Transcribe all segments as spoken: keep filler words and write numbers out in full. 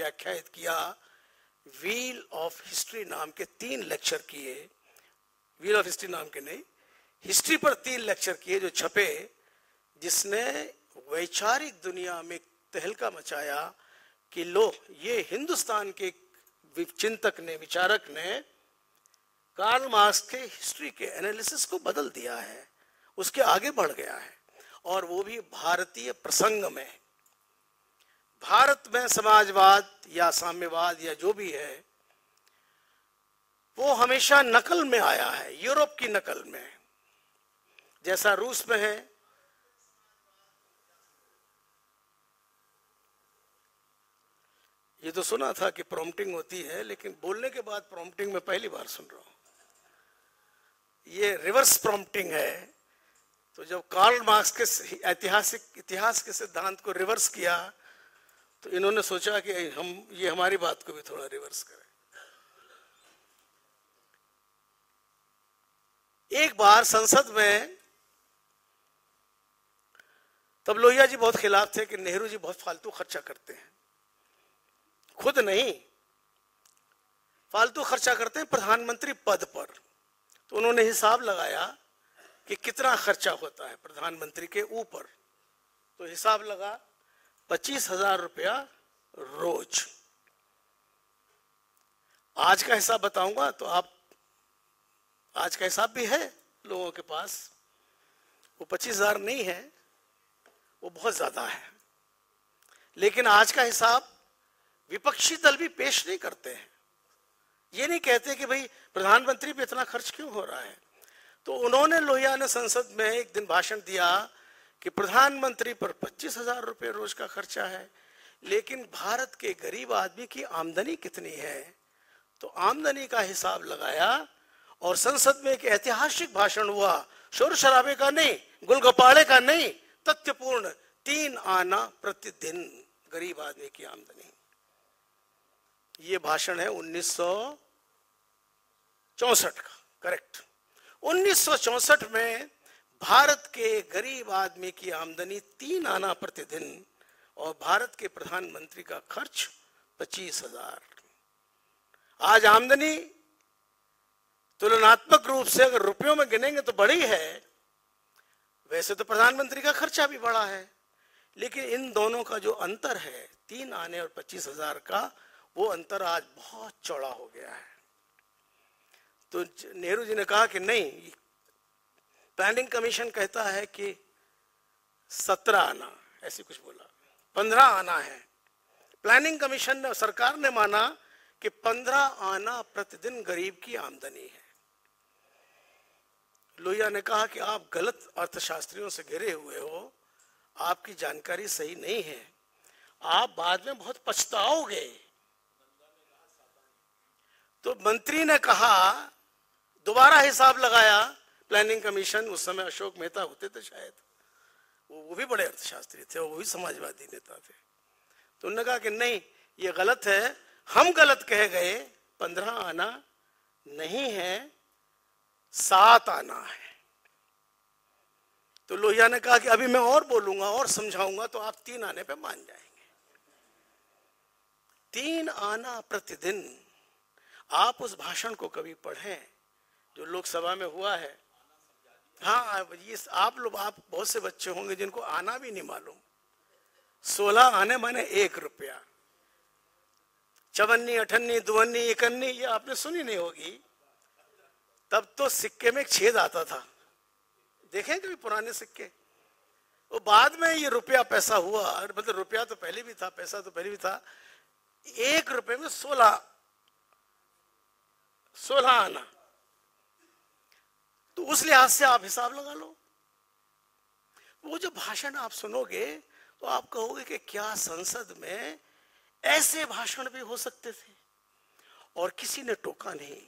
व्याख्यायित किया, wheel of history नाम के तीन लेक्चर किए, व्हील ऑफ हिस्ट्री नाम के नहीं, हिस्ट्री पर तीन लेक्चर किए जो छपे, जिसने वैचारिक दुनिया में तहलका मचाया कि लोग, ये हिंदुस्तान के चिंतक ने, विचारक ने कार्ल मार्क्स के हिस्ट्री के एनालिसिस को बदल दिया है, उसके आगे बढ़ गया है, और वो भी भारतीय प्रसंग में। भारत में समाजवाद या साम्यवाद या जो भी है वो हमेशा नकल में आया है, यूरोप की नकल में, जैसा रूस में है। ये तो सुना था कि प्रॉम्प्टिंग होती है, लेकिन बोलने के बाद प्रॉम्प्टिंग में पहली बार सुन रहा हूं। ये रिवर्स प्रॉम्प्टिंग है। तो जब कार्ल मार्क्स के ऐतिहासिक इतिहास के सिद्धांत को रिवर्स किया तो इन्होंने सोचा कि हम ये हमारी बात को भी थोड़ा रिवर्स करें। एक बार संसद में, तब लोहिया जी बहुत खिलाफ थे कि नेहरू जी बहुत फालतू खर्चा करते हैं, खुद नहीं फालतू खर्चा करते हैं प्रधानमंत्री पद पर। तो उन्होंने हिसाब लगाया कि कितना खर्चा होता है प्रधानमंत्री के ऊपर, तो हिसाब लगा पच्चीस हजार रुपया रोज। आज का हिसाब बताऊंगा तो आप, आज का हिसाब भी है लोगों के पास, वो पच्चीस हजार नहीं है, वो बहुत ज्यादा है, लेकिन आज का हिसाब विपक्षी दल भी पेश नहीं करते हैं, ये नहीं कहते कि भाई प्रधानमंत्री पे इतना खर्च क्यों हो रहा है। तो उन्होंने, लोहिया ने संसद में एक दिन भाषण दिया कि प्रधानमंत्री पर पच्चीस हजार रुपये रोज का खर्चा है, लेकिन भारत के गरीब आदमी की आमदनी कितनी है, तो आमदनी का हिसाब लगाया और संसद में एक ऐतिहासिक भाषण हुआ, शोर शराबे का नहीं, गुलगपाड़े का नहीं, तथ्यपूर्ण, तीन आना प्रतिदिन गरीब आदमी की आमदनी। ये भाषण है उन्नीस सौ चौंसठ का, करेक्ट, उन्नीस सौ चौंसठ में भारत के गरीब आदमी की आमदनी तीन आना प्रतिदिन और भारत के प्रधानमंत्री का खर्च पच्चीस हजार। आज आमदनी तुलनात्मक रूप से अगर रुपयों में गिनेंगे तो बड़ी है, वैसे तो प्रधानमंत्री का खर्चा भी बड़ा है, लेकिन इन दोनों का जो अंतर है, तीन आने और पच्चीस हजार का, वो अंतर आज बहुत चौड़ा हो गया है। तो नेहरू जी ने कहा कि नहीं, प्लानिंग कमीशन कहता है कि सत्रह आना, ऐसी कुछ बोला, पंद्रह आना है। प्लानिंग कमीशन ने, सरकार ने माना कि पंद्रह आना प्रतिदिन गरीब की आमदनी है। लोहिया ने कहा कि आप गलत अर्थशास्त्रियों से घिरे हुए हो, आपकी जानकारी सही नहीं है, आप बाद में बहुत पछताओगे। तो मंत्री ने कहा, दोबारा हिसाब लगाया प्लानिंग कमीशन, उस समय अशोक मेहता होते थे शायद, वो वो भी बड़े अर्थशास्त्री थे, वो भी समाजवादी नेता थे। तो उन्होंने कहा कि नहीं, ये गलत है, हम गलत कह गए, पंद्रह आना नहीं है, सात आना है। तो लोहिया ने कहा कि अभी मैं और बोलूंगा और समझाऊंगा तो आप तीन आने पे मान जाएंगे। तीन आना प्रतिदिन, आप उस भाषण को कभी पढ़ें जो लोकसभा में हुआ है। हाँ, ये आप लोग, आप बहुत से बच्चे होंगे जिनको आना भी नहीं मालूम। सोलह आने माने एक रुपया, चवन्नी, अठन्नी, दुवन्नी, इकन्नी, ये आपने सुनी नहीं होगी। तब तो सिक्के में एक छेद आता था, देखें कभी पुराने सिक्के। वो बाद में ये रुपया पैसा हुआ, मतलब रुपया तो पहले भी था, पैसा तो पहले भी था। एक रुपये में सोलह सोलह आना, तो उस लिहाज से आप हिसाब लगा लो। वो जो भाषण आप सुनोगे तो आप कहोगे कि क्या संसद में ऐसे भाषण भी हो सकते थे, और किसी ने टोका नहीं,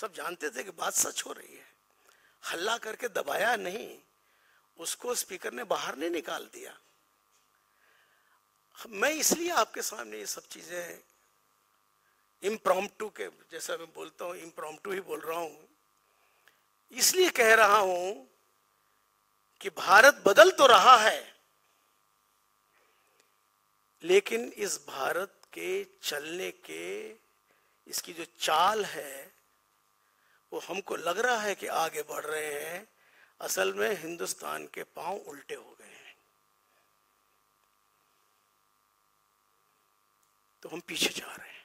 सब जानते थे कि बात सच हो रही है, हल्ला करके दबाया नहीं, उसको स्पीकर ने बाहर नहीं निकाल दिया। मैं इसलिए आपके सामने ये सब चीजें इम्प्रॉम्प्टू के, जैसा मैं बोलता हूँ इम्प्रॉम्प्टू ही बोल रहा हूँ, इसलिए कह रहा हूं कि भारत बदल तो रहा है, लेकिन इस भारत के चलने के इसकी जो चाल है वो हमको लग रहा है कि आगे बढ़ रहे हैं, असल में हिंदुस्तान के पांव उल्टे हो गए हैं, तो हम पीछे जा रहे हैं।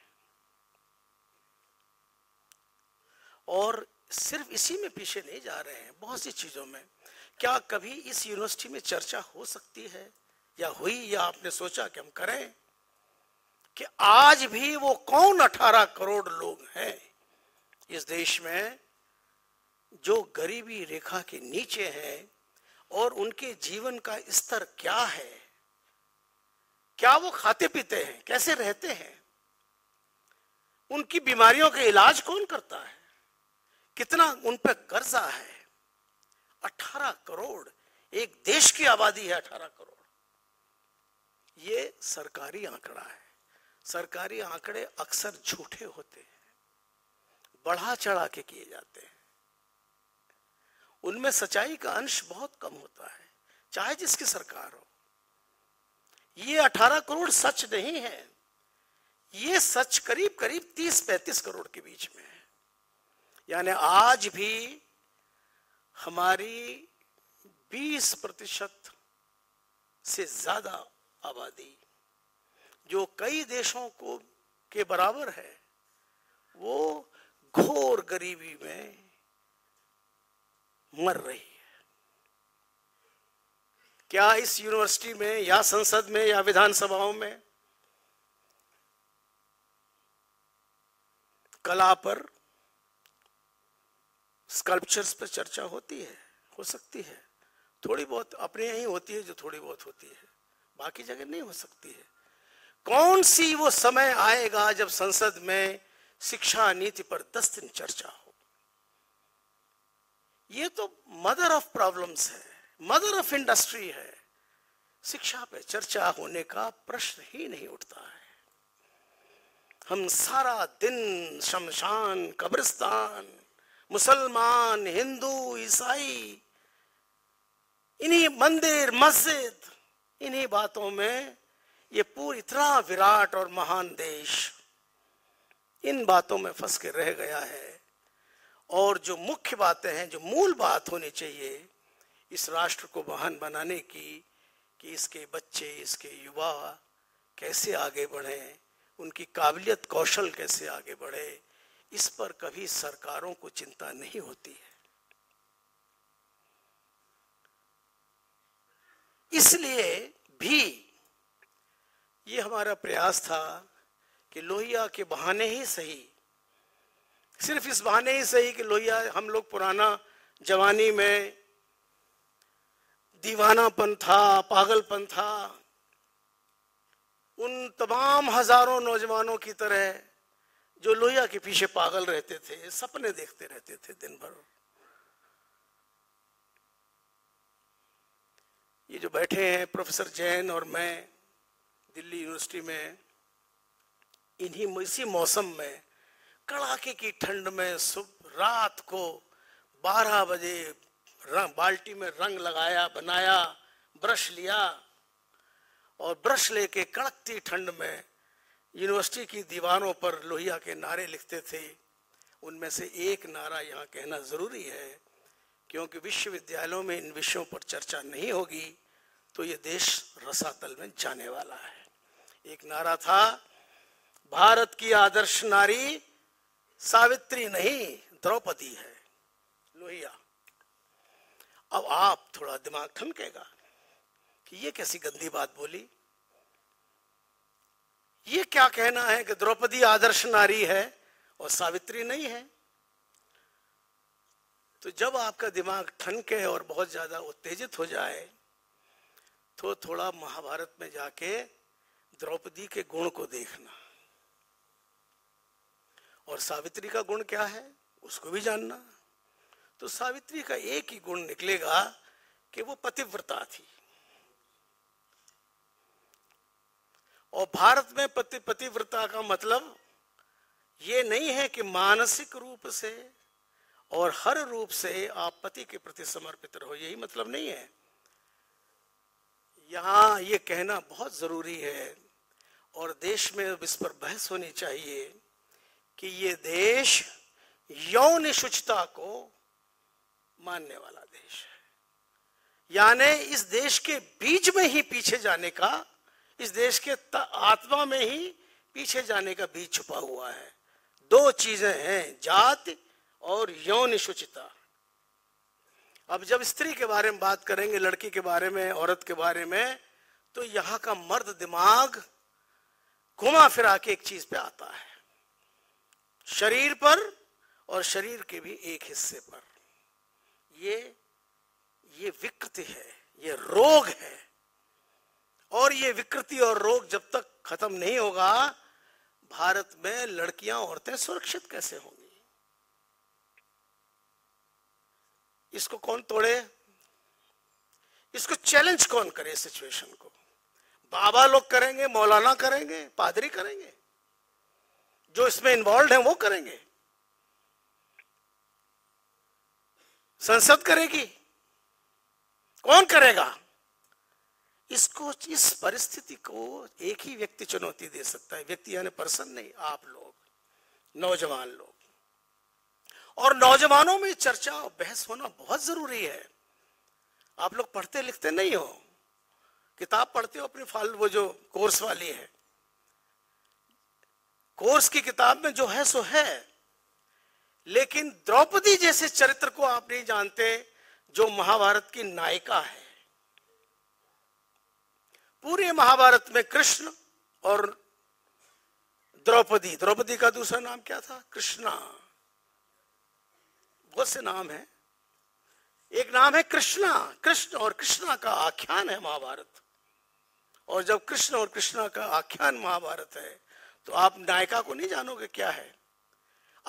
और सिर्फ इसी में पीछे नहीं जा रहे हैं, बहुत सी चीजों में। क्या कभी इस यूनिवर्सिटी में चर्चा हो सकती है या हुई या आपने सोचा कि हम करें कि आज भी वो कौन अठारह करोड़ लोग हैं इस देश में जो गरीबी रेखा के नीचे हैं और उनके जीवन का स्तर क्या है, क्या वो खाते पीते हैं, कैसे रहते हैं, उनकी बीमारियों के इलाज कौन करता है, कितना उन पर कर्जा है। अठारह करोड़, एक देश की आबादी है अठारह करोड़। ये सरकारी आंकड़ा है। सरकारी आंकड़े अक्सर झूठे होते हैं, बढ़ा चढ़ा के किए जाते हैं, उनमें सच्चाई का अंश बहुत कम होता है, चाहे जिसकी सरकार हो। ये अठारह करोड़ सच नहीं है, ये सच करीब करीब तीस पैंतीस करोड़ के बीच में है। यानी आज भी हमारी बीस प्रतिशत से ज्यादा आबादी जो कई देशों को के बराबर है, वो घोर गरीबी में मर रही है। क्या इस यूनिवर्सिटी में या संसद में या विधानसभाओं में कला पर, स्कल्पचर्स पर चर्चा होती है? हो सकती है, थोड़ी बहुत अपने यहीं होती है जो थोड़ी बहुत होती है, बाकी जगह नहीं हो सकती है। कौन सी वो समय आएगा जब संसद में शिक्षा नीति पर दस दिन चर्चा हो? ये तो मदर ऑफ प्रॉब्लम्स है, मदर ऑफ इंडस्ट्री है। शिक्षा पे चर्चा होने का प्रश्न ही नहीं उठता है। हम सारा दिन शमशान, कब्रिस्तान, मुसलमान, हिंदू, ईसाई, इन्हीं मंदिर, मस्जिद, इन्हीं बातों में ये पूरी इतना विराट और महान देश इन बातों में फंस के रह गया है। और जो मुख्य बातें हैं, जो मूल बात होनी चाहिए इस राष्ट्र को महान बनाने की, कि इसके बच्चे, इसके युवा कैसे आगे बढ़ें, उनकी काबिलियत, कौशल कैसे आगे बढ़े, इस पर कभी सरकारों को चिंता नहीं होती है। इसलिए भी ये हमारा प्रयास था कि लोहिया के बहाने ही सही, सिर्फ इस बहाने ही सही कि लोहिया, हम लोग पुराना जवानी में दीवानापन था, पागलपन था, उन तमाम हजारों नौजवानों की तरह जो लोहिया के पीछे पागल रहते थे, सपने देखते रहते थे दिन भर। ये जो बैठे हैं प्रोफेसर जैन और मैं दिल्ली यूनिवर्सिटी में, इन्हीं इसी मौसम में, कड़ाके की ठंड में, सुबह रात को बारह बजे रंग, बाल्टी में रंग लगाया, बनाया, ब्रश लिया और ब्रश लेके कड़कती ठंड में यूनिवर्सिटी की दीवारों पर लोहिया के नारे लिखते थे। उनमें से एक नारा यहाँ कहना ज़रूरी है, क्योंकि विश्वविद्यालयों में इन विषयों पर चर्चा नहीं होगी तो ये देश रसातल में जाने वाला है। एक नारा था, भारत की आदर्श नारी सावित्री नहीं, द्रौपदी है, लोहिया। अब आप थोड़ा दिमाग ठनकेगा कि ये कैसी गंदी बात बोली, ये क्या कहना है कि द्रौपदी आदर्श नारी है और सावित्री नहीं है। तो जब आपका दिमाग ठनके और बहुत ज्यादा उत्तेजित हो जाए तो थोड़ा महाभारत में जाके द्रौपदी के गुण को देखना और सावित्री का गुण क्या है उसको भी जानना। तो सावित्री का एक ही गुण निकलेगा कि वो पतिव्रता थी, और भारत में पति पतिव्रता का मतलब ये नहीं है कि मानसिक रूप से और हर रूप से आप पति के प्रति समर्पित रहो, यही मतलब नहीं है। यहाँ ये कहना बहुत जरूरी है। और देश में इस पर बहस होनी चाहिए कि ये देश यौन शुचिता को मानने वाला देश है, यानी इस देश के बीज में ही पीछे जाने का, इस देश के आत्मा में ही पीछे जाने का बीज छुपा हुआ है। दो चीजें हैं, जाति और यौन शुचिता। अब जब स्त्री के बारे में बात करेंगे, लड़की के बारे में, औरत के बारे में, तो यहाँ का मर्द दिमाग घुमा फिरा के एक चीज पे आता है, शरीर पर और शरीर के भी एक हिस्से पर। ये ये विकृति है, ये रोग है, और ये विकृति और रोग जब तक खत्म नहीं होगा, भारत में लड़कियां औरतें सुरक्षित कैसे होंगी? इसको कौन तोड़े? इसको चैलेंज कौन करे? सिचुएशन को बाबा लोग करेंगे, मौलाना करेंगे, पादरी करेंगे, जो इसमें इन्वॉल्व है वो करेंगे, संसद करेगी, कौन करेगा इसको? इस परिस्थिति को एक ही व्यक्ति चुनौती दे सकता है, व्यक्ति यानी पर्सन नहीं, आप लोग, नौजवान लोग। और नौजवानों में चर्चा और बहस होना बहुत जरूरी है। आप लोग पढ़ते लिखते नहीं हो, किताब पढ़ते हो अपने फाल, वो जो कोर्स वाली है, कोर्स की किताब में जो है सो है, लेकिन द्रौपदी जैसे चरित्र को आप नहीं जानते, जो महाभारत की नायिका है। पूरे महाभारत में कृष्ण और द्रौपदी, द्रौपदी का दूसरा नाम क्या था? कृष्णा। बहुत से नाम है, एक नाम है कृष्णा, कृष्ण और कृष्णा का आख्यान है महाभारत। और जब कृष्ण और कृष्णा का आख्यान महाभारत है, तो आप नायिका को नहीं जानोगे क्या है।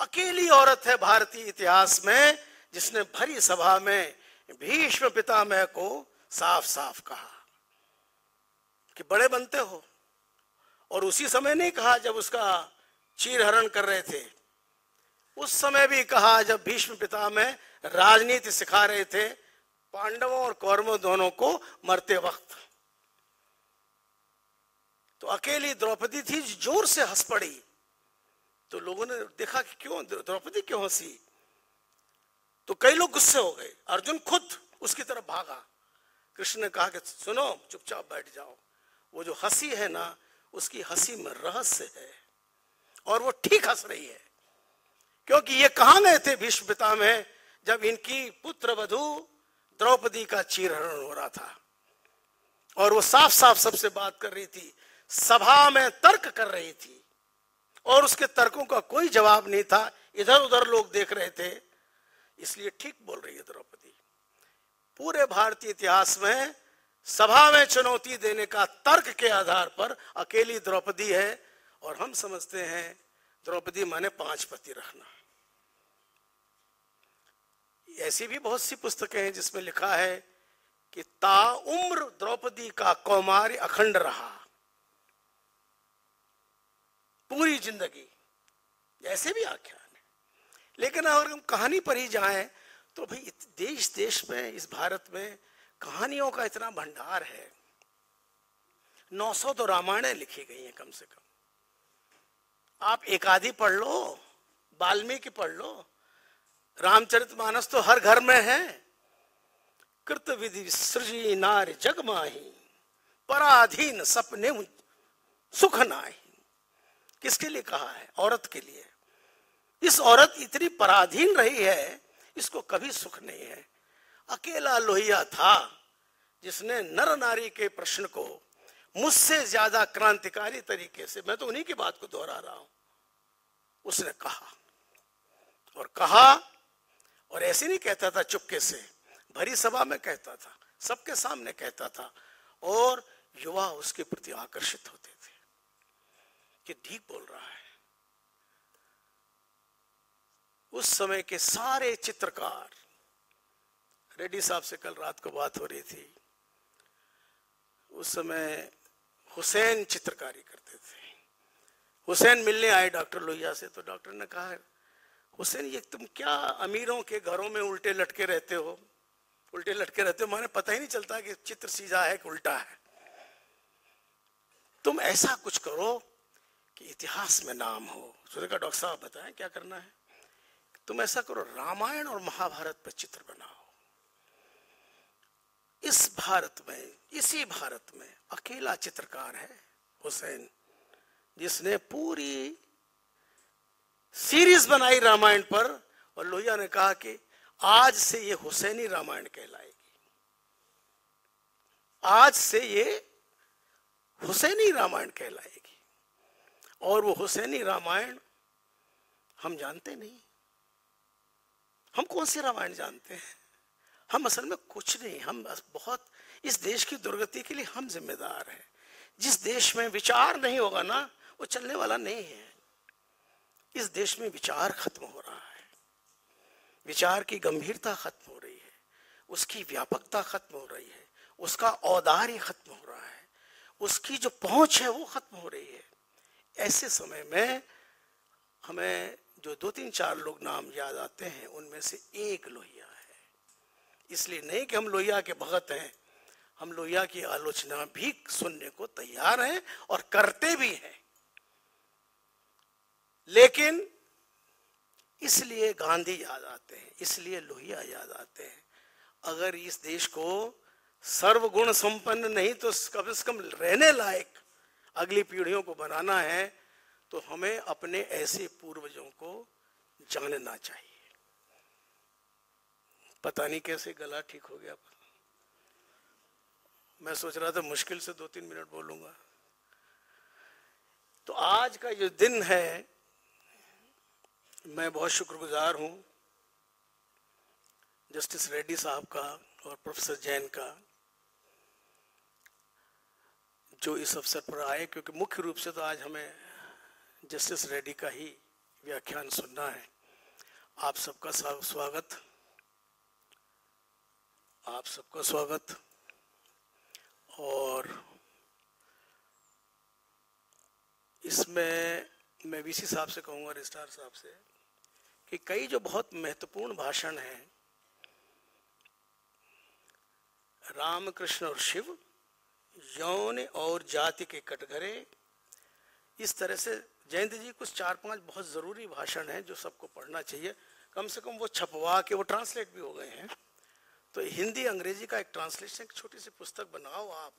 अकेली औरत है भारतीय इतिहास में जिसने भरी सभा में भीष्म पितामह को साफ साफ कहा कि बड़े बनते हो, और उसी समय नहीं कहा जब उसका चीरहरण कर रहे थे, उस समय भी कहा जब भीष्म पितामह राजनीति सिखा रहे थे पांडवों और कौरवों दोनों को मरते वक्त। तो अकेली द्रौपदी थी, जोर से हंस पड़ी, तो लोगों ने देखा कि क्यों द्रौपदी क्यों हंसी, तो कई लोग गुस्से हो गए। अर्जुन खुद उसकी तरफ भागा, कृष्ण ने कहा कि सुनो, चुपचाप बैठ जाओ, वो जो हंसी है ना, उसकी हंसी में रहस्य है, और वो ठीक हंस रही है, क्योंकि ये कहाँ गए थे भीष्म पितामह जब इनकी पुत्र वधू द्रौपदी का चीरहरण हो रहा था, और वो साफ साफ सबसे बात कर रही थी, सभा में तर्क कर रही थी, और उसके तर्कों का कोई जवाब नहीं था, इधर उधर लोग देख रहे थे, इसलिए ठीक बोल रही है द्रौपदी। पूरे भारतीय इतिहास में सभा में चुनौती देने का तर्क के आधार पर अकेली द्रौपदी है, और हम समझते हैं द्रौपदी माने पांच पति रखना। ऐसी भी बहुत सी पुस्तकें हैं जिसमें लिखा है कि ताउम्र द्रौपदी का कौमार्य अखंड रहा, पूरी जिंदगी, ऐसे भी आख्यान है। लेकिन अगर हम कहानी पर ही जाएं तो भाई देश देश में, इस भारत में कहानियों का इतना भंडार है, नौ सौ तो रामायणें लिखी गई हैं कम से कम। आप एक आधी पढ़ लो, वाल्मीकि पढ़ लो, रामचरितमानस तो हर घर में है। कृत विधि सृजी नार जगमाही, पराधीन सपने सुख नाही। किसके लिए कहा है? औरत के लिए। इस औरत इतनी पराधीन रही है, इसको कभी सुख नहीं है। अकेला लोहिया था जिसने नर नारी के प्रश्न को मुझसे ज्यादा क्रांतिकारी तरीके से, मैं तो उन्हीं की बात को दोहरा रहा हूं, उसने कहा और कहा, और ऐसे नहीं कहता था चुपके से, भरी सभा में कहता था, सबके सामने कहता था, और युवा उसके प्रति आकर्षित होते थे कि ठीक बोल रहा है। उस समय के सारे चित्रकार, रेड्डी साहब से कल रात को बात हो रही थी, उस समय हुसैन चित्रकारी करते थे। हुसैन मिलने आए डॉक्टर लोहिया से, तो डॉक्टर ने कहा हुसैन ये तुम क्या अमीरों के घरों में उल्टे लटके रहते हो, उल्टे लटके रहते हो, माने पता ही नहीं चलता कि चित्र सीधा है कि उल्टा है। तुम ऐसा कुछ करो कि इतिहास में नाम हो। सूर्य का डॉक्टर साहब बताएं क्या करना है। तुम ऐसा करो, रामायण और महाभारत पर चित्र बनाओ। इस भारत में, इसी भारत में अकेला चित्रकार है हुसैन, जिसने पूरी सीरीज बनाई रामायण पर, और लोहिया ने कहा कि आज से ये हुसैनी रामायण कहलाएगी, आज से ये हुसैनी रामायण कहलाएगी। और वो हुसैनी रामायण हम जानते नहीं। हम कौन सी रामायण जानते हैं? हम असल में कुछ नहीं। हम बहुत, इस देश की दुर्गति के लिए हम जिम्मेदार हैं। जिस देश में विचार नहीं होगा ना, वो चलने वाला नहीं है। इस देश में विचार खत्म हो रहा है, विचार की गंभीरता खत्म हो रही है, उसकी व्यापकता खत्म हो रही है, उसका औदार्य खत्म हो रहा है, उसकी जो पहुंच है वो खत्म हो रही है। ऐसे समय में हमें जो दो तीन चार लोग नाम याद आते हैं, उनमें से एक लोहिया है। इसलिए नहीं कि हम लोहिया के भगत हैं, हम लोहिया की आलोचना भी सुनने को तैयार हैं और करते भी हैं। लेकिन इसलिए गांधी याद आते हैं, इसलिए लोहिया याद आते हैं। अगर इस देश को सर्वगुण संपन्न नहीं तो कम से कम रहने लायक अगली पीढ़ियों को बनाना है, तो हमें अपने ऐसे पूर्वजों को जानना चाहिए। पता नहीं कैसे गला ठीक हो गया। मैं सोच रहा था मुश्किल से दो तीन मिनट बोलूंगा। तो आज का जो दिन है, मैं बहुत शुक्रगुजार हूं जस्टिस रेड्डी साहब का और प्रोफेसर जैन का, जो इस अवसर पर आए, क्योंकि मुख्य रूप से तो आज हमें जस्टिस रेड्डी का ही व्याख्यान सुनना है। आप सबका स्वागत, आप सबका स्वागत। और इसमें मैं वीसी साहब से कहूँगा, रजिस्ट्रार साहब से, कि कई जो बहुत महत्वपूर्ण भाषण हैं, रामकृष्ण और शिव, यौन और जाति के कटघरे, इस तरह से जयंत जी कुछ चार पांच बहुत ज़रूरी भाषण हैं जो सबको पढ़ना चाहिए। कम से कम वो छपवा के, वो ट्रांसलेट भी हो गए हैं, तो हिंदी अंग्रेजी का एक ट्रांसलेशन, एक छोटी सी पुस्तक बनाओ आप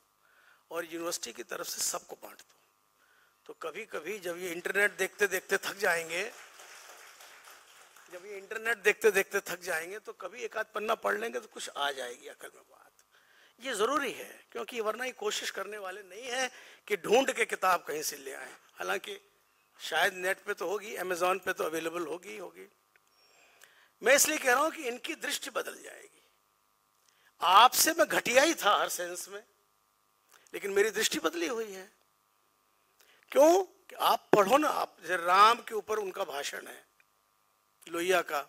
और यूनिवर्सिटी की तरफ से सबको बांट दो। तो कभी कभी जब ये इंटरनेट देखते देखते थक जाएंगे जब ये इंटरनेट देखते देखते थक जाएंगे तो कभी एक आध पन्ना पढ़ लेंगे तो कुछ आ जाएगी अकल में बात। ये जरूरी है, क्योंकि वरना ये कोशिश करने वाले नहीं है कि ढूंढ के किताब कहीं से ले आए। हालांकि शायद नेट पे तो होगी, अमेजोन पे तो अवेलेबल होगी होगी। मैं इसलिए कह रहा हूं कि इनकी दृष्टि बदल जाएगी। आपसे मैं घटिया ही था हर सेंस में, लेकिन मेरी दृष्टि बदली हुई है। क्यों कि आप पढ़ो ना, आप जब राम के ऊपर उनका भाषण है लोहिया का,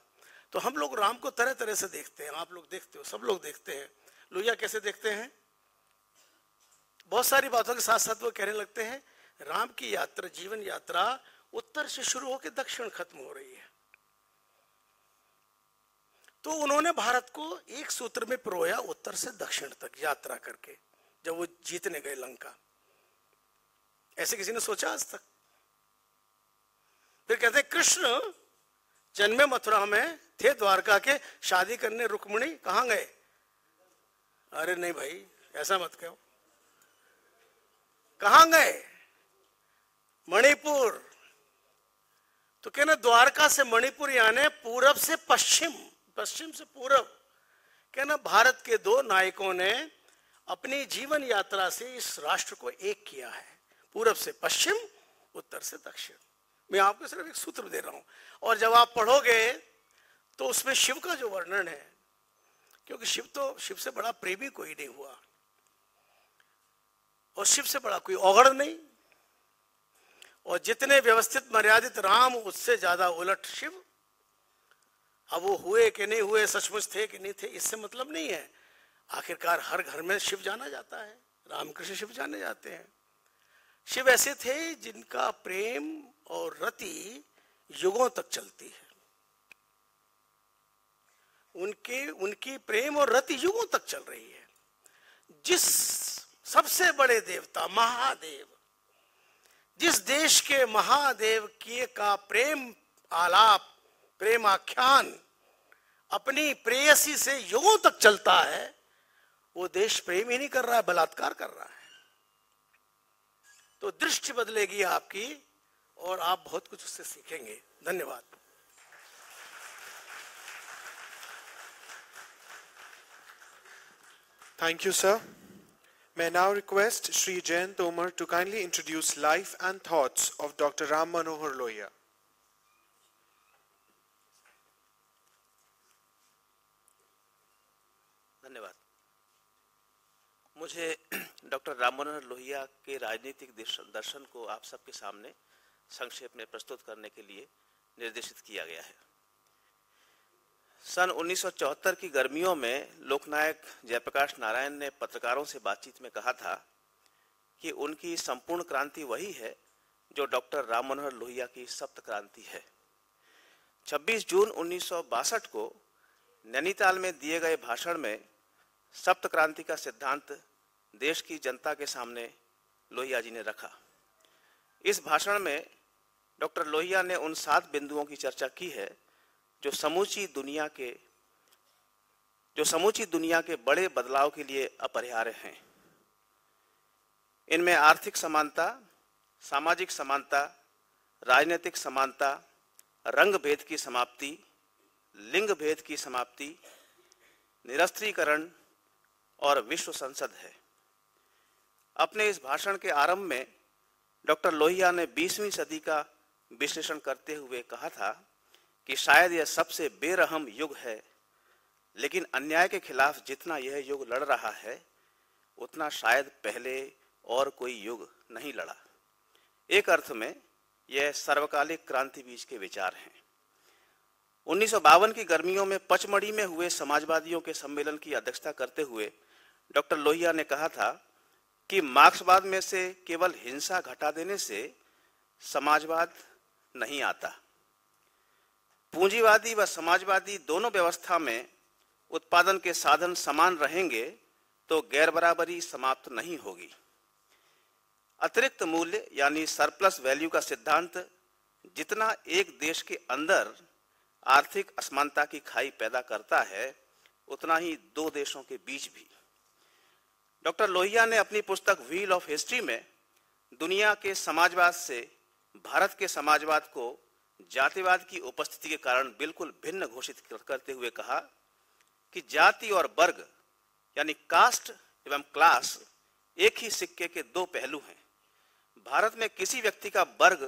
तो हम लोग राम को तरह तरह से देखते हैं। आप लोग देखते हो, सब लोग देखते हैं। लोहिया कैसे देखते हैं? बहुत सारी बातों के साथ साथ वो कहने लगते हैं राम की यात्रा, जीवन यात्रा उत्तर से शुरू होकर दक्षिण खत्म हो रही है। तो उन्होंने भारत को एक सूत्र में पिरोया, उत्तर से दक्षिण तक यात्रा करके, जब वो जीतने गए लंका। ऐसे किसी ने सोचा आज तक? फिर कहते हैं कृष्ण जन्मे मथुरा में, थे द्वारका के, शादी करने रुक्मिणी कहां गए? अरे नहीं भाई, ऐसा मत कहो। कहां गए? मणिपुर। तो कहना द्वारका से मणिपुर, यानी पूरब से पश्चिम, पश्चिम से पूरब। कहना भारत के दो नायकों ने अपनी जीवन यात्रा से इस राष्ट्र को एक किया है, पूरब से पश्चिम, उत्तर से दक्षिण। मैं आपको सिर्फ एक सूत्र दे रहा हूं, और जब आप पढ़ोगे तो उसमें शिव का जो वर्णन है, क्योंकि शिव तो, शिव से बड़ा प्रेमी कोई नहीं हुआ, और शिव से बड़ा कोई औगड़ नहीं, और जितने व्यवस्थित मर्यादित राम, उससे ज्यादा उलट शिव। अब वो हुए कि नहीं हुए, सचमुच थे कि नहीं थे, इससे मतलब नहीं है। आखिरकार हर घर में शिव जाना जाता है, रामकृष्ण शिव जाने जाते हैं। शिव ऐसे थे जिनका प्रेम और रति युगों तक चलती है। उनके उनकी प्रेम और रति युगों तक चल रही है। जिस सबसे बड़े देवता महादेव, जिस देश के महादेव के का प्रेम आलाप, प्रेम आख्यान अपनी प्रेयसी से युगों तक चलता है, वो देश प्रेम ही नहीं कर रहा है, बलात्कार कर रहा है। तो दृष्टि बदलेगी आपकी और आप बहुत कुछ उससे सीखेंगे। धन्यवाद। Thank you, sir. May I now request Shri Jayan Tomar to kindly introduce life and thoughts of Doctor Ram Manohar Lohia. धन्यवाद। मुझे डॉक्टर राम मनोहर लोहिया के राजनीतिक दर्शन को आप सबके सामने संक्षेप में प्रस्तुत करने के लिए निर्देशित किया गया है। सन उन्नीस सौ चौहत्तर की गर्मियों में लोकनायक जयप्रकाश नारायण ने पत्रकारों से बातचीत में कहा था कि उनकी संपूर्ण क्रांति वही है जो डॉक्टर राम मनोहर लोहिया की सप्त क्रांति है। छब्बीस जून उन्नीस सौ बासठ को नैनीताल में दिए गए भाषण में सप्त क्रांति का सिद्धांत देश की जनता के सामने लोहिया जी ने रखा। इस भाषण में डॉक्टर लोहिया ने उन सात बिंदुओं की चर्चा की है जो समूची दुनिया के जो समूची दुनिया के बड़े बदलाव के लिए अपरिहार्य हैं। इनमें आर्थिक समानता, सामाजिक समानता, राजनीतिक समानता, रंग भेद की समाप्ति, लिंग भेद की समाप्ति, निरस्त्रीकरण और विश्व संसद है। अपने इस भाषण के आरंभ में डॉक्टर लोहिया ने बीसवीं सदी का विश्लेषण करते हुए कहा था कि शायद यह सबसे बेरहम युग है, लेकिन अन्याय के खिलाफ जितना यह युग लड़ रहा है उतना शायद पहले और कोई युग नहीं लड़ा। एक अर्थ में यह सर्वकालिक क्रांति बीज के विचार हैं। उन्नीस सौ बावन की गर्मियों में पचमढ़ी में हुए समाजवादियों के सम्मेलन की अध्यक्षता करते हुए डॉक्टर लोहिया ने कहा था कि मार्क्सवाद में से केवल हिंसा घटा देने से समाजवाद नहीं आता। पूंजीवादी व समाजवादी दोनों व्यवस्था में उत्पादन के साधन समान रहेंगे तो गैरबराबरी समाप्त नहीं होगी। अतिरिक्त मूल्य यानी सरप्लस वैल्यू का सिद्धांत जितना एक देश के अंदर आर्थिक असमानता की खाई पैदा करता है, उतना ही दो देशों के बीच भी। डॉक्टर लोहिया ने अपनी पुस्तक व्हील ऑफ हिस्ट्री में दुनिया के समाजवाद से भारत के समाजवाद को जातिवाद की उपस्थिति के कारण बिल्कुल भिन्न घोषित करते हुए कहा कि जाति और वर्ग यानी कास्ट एवं क्लास एक ही सिक्के के दो पहलू हैं। भारत में किसी व्यक्ति का वर्ग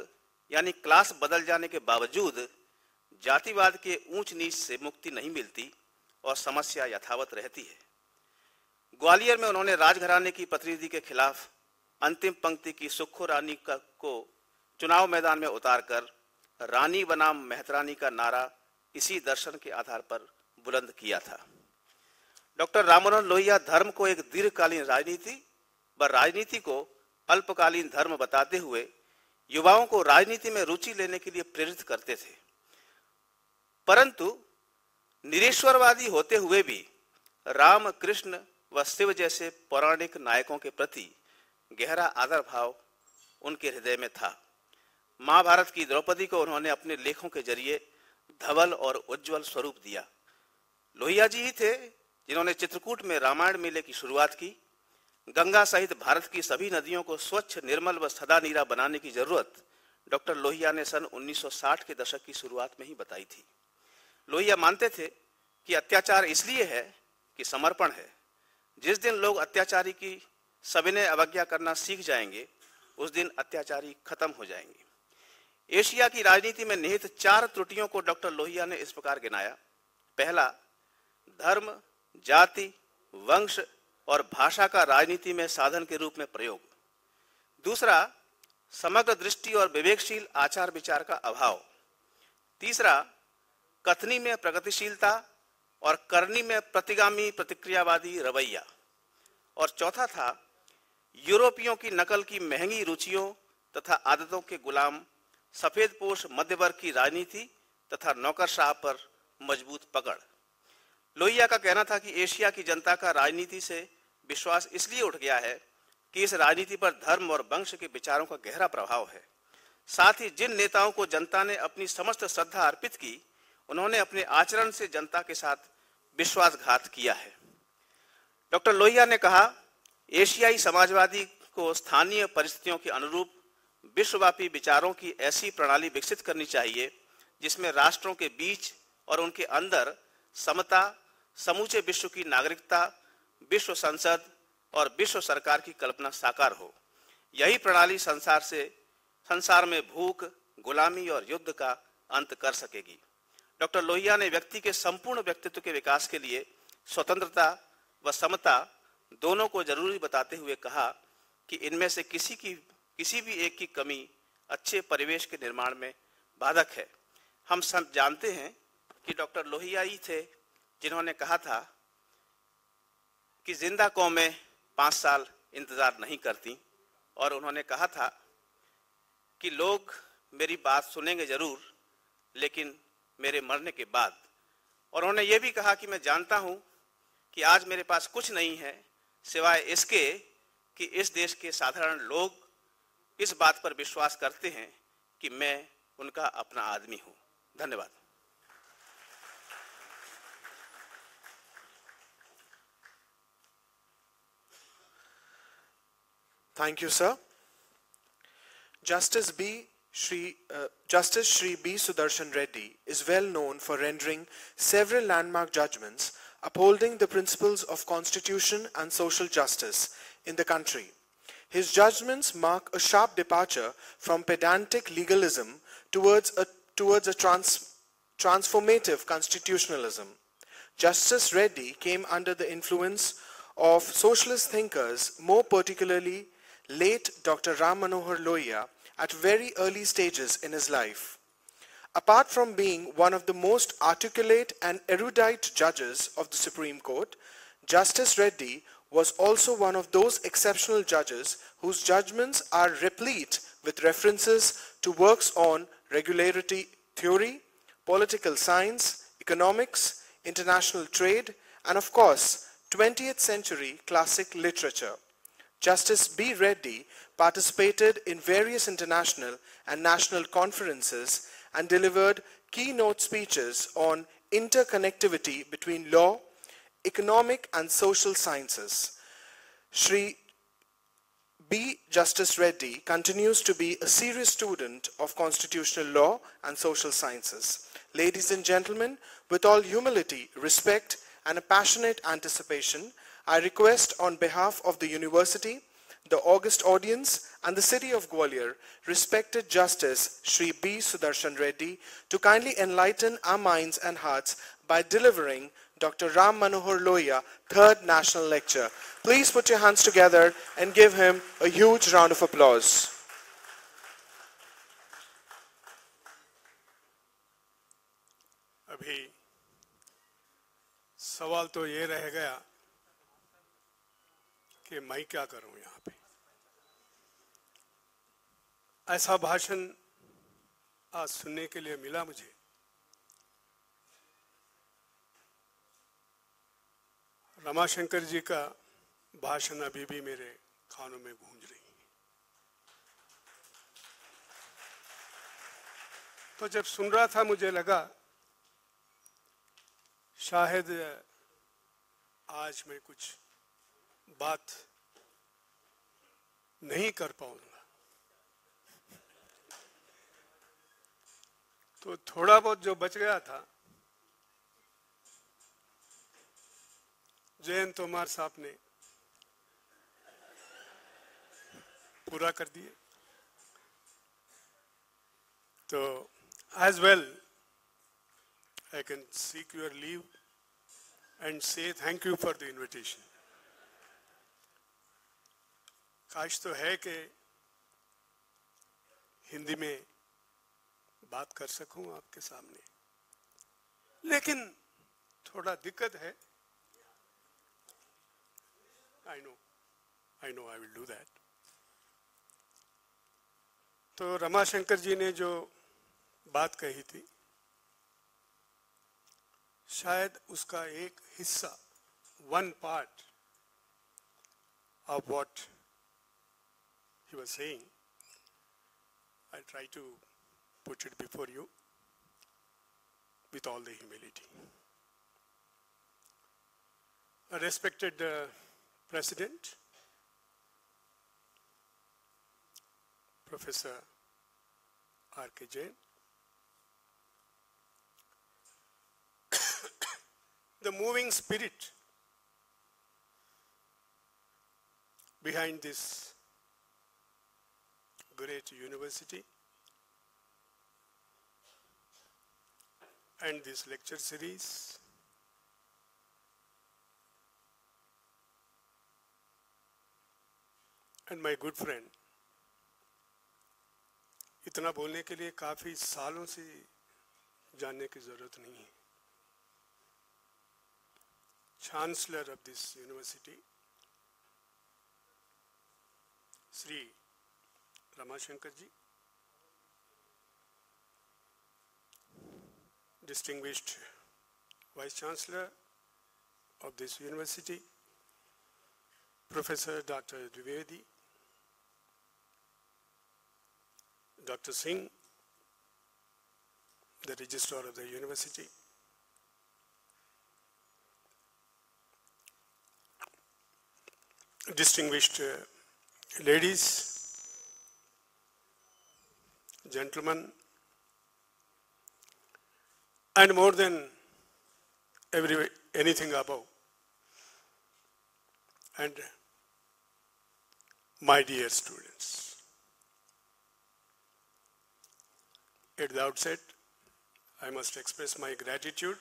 यानी क्लास बदल जाने के बावजूद जातिवाद के ऊंच नीच से मुक्ति नहीं मिलती और समस्या यथावत रहती है। ग्वालियर में उन्होंने राजघराने की प्रतिनिधि के खिलाफ अंतिम पंक्ति की सुक्खू रानी का को चुनाव मैदान में उतारकर रानी बनाम मेहतरानी का नारा इसी दर्शन के आधार पर बुलंद किया था। डॉक्टर राम मनोहर लोहिया धर्म को एक दीर्घकालीन राजनीति व राजनीति को अल्पकालीन धर्म बताते हुए युवाओं को राजनीति में रुचि लेने के लिए प्रेरित करते थे, परंतु निरीश्वरवादी होते हुए भी रामकृष्ण व शिव जैसे पौराणिक नायकों के प्रति गहरा आदर भाव उनके हृदय में था। महाभारत की द्रौपदी को उन्होंने अपने लेखों के जरिए धवल और उज्जवल स्वरूप दिया। लोहिया जी ही थे जिन्होंने चित्रकूट में रामायण मेले की शुरुआत की। गंगा सहित भारत की सभी नदियों को स्वच्छ, निर्मल व सदा नीरा बनाने की जरूरत डॉक्टर लोहिया ने सन उन्नीस सौ साठ के दशक की शुरुआत में ही बताई थी। लोहिया मानते थे कि अत्याचार इसलिए है कि समर्पण है। जिस दिन लोग अत्याचारी की सविनय अवज्ञा करना सीख जाएंगे, उस दिन अत्याचारी खत्म हो जाएंगे। एशिया की राजनीति में निहित चार त्रुटियों को डॉक्टर लोहिया ने इस प्रकार गिनाया। पहला, धर्म, जाति, वंश और भाषा का राजनीति में साधन के रूप में प्रयोग। दूसरा, समग्र दृष्टि और विवेकशील आचार विचार का अभाव। तीसरा, कथनी में प्रगतिशीलता और करनी में प्रतिगामी प्रतिक्रियावादी रवैया। और चौथा था, यूरोपियों की नकल की महंगी रुचियों तथा आदतों के गुलाम सफेदपोश मध्य वर्ग की राजनीति तथा नौकरशाह पर मजबूत पकड़। लोहिया का कहना था कि एशिया की जनता का राजनीति से विश्वास इसलिए उठ गया है कि इस राजनीति पर धर्म और वंश के विचारों का गहरा प्रभाव है। साथ ही जिन नेताओं को जनता ने अपनी समस्त श्रद्धा अर्पित की, उन्होंने अपने आचरण से जनता के साथ विश्वासघात किया है। डॉक्टर लोहिया ने कहा, एशियाई समाजवादी को स्थानीय परिस्थितियों के अनुरूप विश्वव्यापी विचारों की ऐसी प्रणाली विकसित करनी चाहिए जिसमें राष्ट्रों के बीच और उनके अंदर समता, समूचे विश्व की नागरिकता, विश्व संसद और विश्व सरकार की कल्पना साकार हो। यही प्रणाली संसार से संसार में भूख, गुलामी और युद्ध का अंत कर सकेगी। डॉक्टर लोहिया ने व्यक्ति के संपूर्ण व्यक्तित्व के विकास के लिए स्वतंत्रता व समता दोनों को जरूरी बताते हुए कहा कि इनमें से किसी की किसी भी एक की कमी अच्छे परिवेश के निर्माण में बाधक है। हम सब जानते हैं कि डॉक्टर लोहिया ही थे जिन्होंने कहा था कि जिंदा कौमें पाँच साल इंतज़ार नहीं करती, और उन्होंने कहा था कि लोग मेरी बात सुनेंगे ज़रूर, लेकिन मेरे मरने के बाद। और उन्होंने ये भी कहा कि मैं जानता हूँ कि आज मेरे पास कुछ नहीं है सिवाय इसके कि इस देश के साधारण लोग इस बात पर विश्वास करते हैं कि मैं उनका अपना आदमी हूँ। धन्यवाद। Thank you, sir. Justice B. Shri, uh, Justice Shri B. Sudarshan Reddy is well known for rendering several landmark judgments upholding the principles of constitution and social justice in the country. His judgments mark a sharp departure from pedantic legalism towards a, towards a trans, transformative constitutionalism. Justice Reddy came under the influence of socialist thinkers, more particularly late Doctor Ram Manohar Lohia, at very early stages in his life. Apart from being one of the most articulate and erudite judges of the Supreme Court, Justice Reddy was also one of those exceptional judges whose judgments are replete with references to works on regularity theory, political science, economics, international trade, and of course, twentieth century classic literature. Justice B. Reddy participated in various international and national conferences and delivered keynote speeches on interconnectivity between law, economic and social sciences. Shri B. Justice Reddy continues to be a serious student of constitutional law and social sciences. Ladies and gentlemen, with all humility, respect and a passionate anticipation, I request on behalf of the university, the august audience and the city of Gwalior, respected Justice Shri B. Sudarshan Reddy to kindly enlighten our minds and hearts by delivering Doctor Ram Manohar Lohia third national lecture. Please put your hands together and give him a huge round of applause. Abhi सवाल तो ये रह गया कि मैं क्या करूं यहाँ पे। ऐसा भाषण आज सुनने के लिए मिला मुझे। रमाशंकर जी का भाषण अभी भी मेरे कानों में गूंज रही है। तो जब सुन रहा था मुझे लगा शायद आज मैं कुछ बात नहीं कर पाऊंगा, तो थोड़ा बहुत जो बच गया था जयंत तोमर साहब ने पूरा कर दिए। तो as well I can seek your leave and say thank you for the invitation. काश तो है कि हिंदी में बात कर सकूं आपके सामने, लेकिन थोड़ा दिक्कत है। I know, I know, I will do that. तो रमाशंकर जी ने जो बात कही थी शायद उसका एक हिस्सा, one part of what you were saying. I'll try to put it before you with all the humility. A respected uh, President, Professor R K Jain, the moving spirit behind this great university and this lecture series, and my good friend. इतना बोलने के लिए काफ़ी सालों से जानने की ज़रूरत नहीं है. Chancellor of this university, Sri Ramashankar ji, distinguished Vice Chancellor of this university, Professor Doctor Dwivedi, Doctor Singh, the Registrar of the University, distinguished uh, ladies, gentlemen, and more than every, anything above, and my dear students. At the outset, I must express my gratitude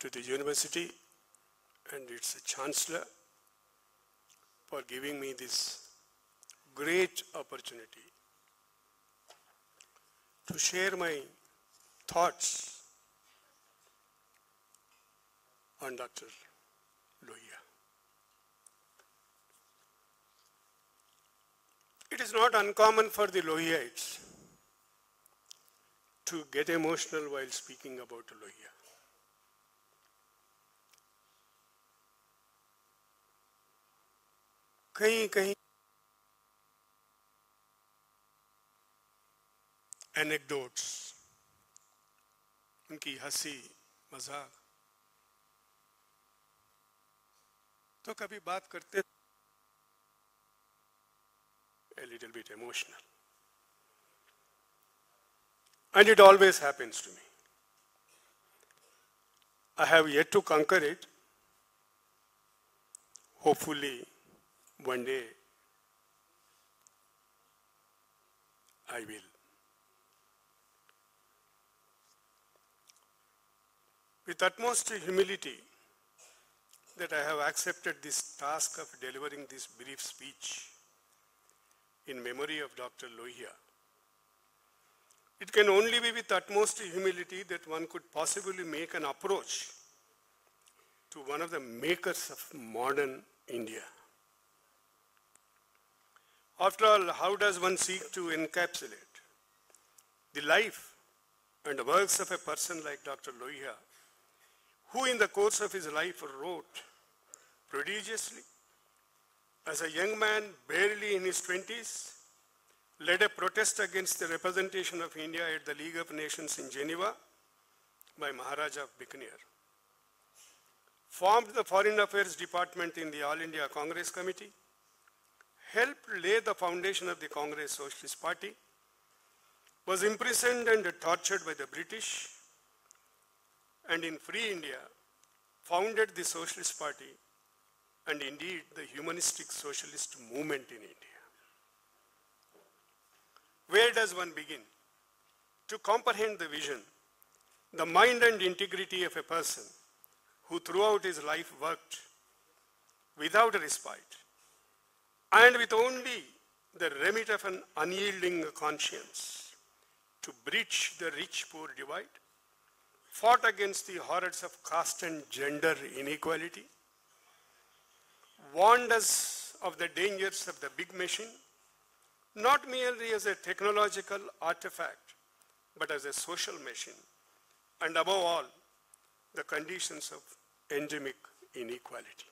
to the university and its chancellor for giving me this great opportunity to share my thoughts on Doctor Lohia. It is not uncommon for the Lohiaites to get emotional while speaking about Lohia. कहीं कहीं anecdotes, उनकी हंसी मजाक, तो कभी बात करते a little bit emotional. And it always happens to me. I have yet to conquer it. Hopefully, one day, I will. With utmost humility that I have accepted this task of delivering this brief speech in memory of Doctor Lohia, it can only be with utmost humility that one could possibly make an approach to one of the makers of modern India. After all, how does one seek to encapsulate the life and the works of a person like Doctor Lohia, who in the course of his life wrote prodigiously, as a young man barely in his twenties, led a protest against the representation of India at the League of Nations in Geneva by Maharaja of Bikaner, formed the Foreign Affairs Department in the All-India Congress Committee, helped lay the foundation of the Congress Socialist Party, was imprisoned and tortured by the British, and in Free India founded the Socialist Party and indeed the humanistic socialist movement in India. Where does one begin to comprehend the vision, the mind and integrity of a person who throughout his life worked without a respite and with only the remit of an unyielding conscience to breach the rich-poor divide, fought against the horrors of caste and gender inequality, warned us of the dangers of the big machine, not merely as a technological artifact, but as a social machine, and above all, the conditions of endemic inequality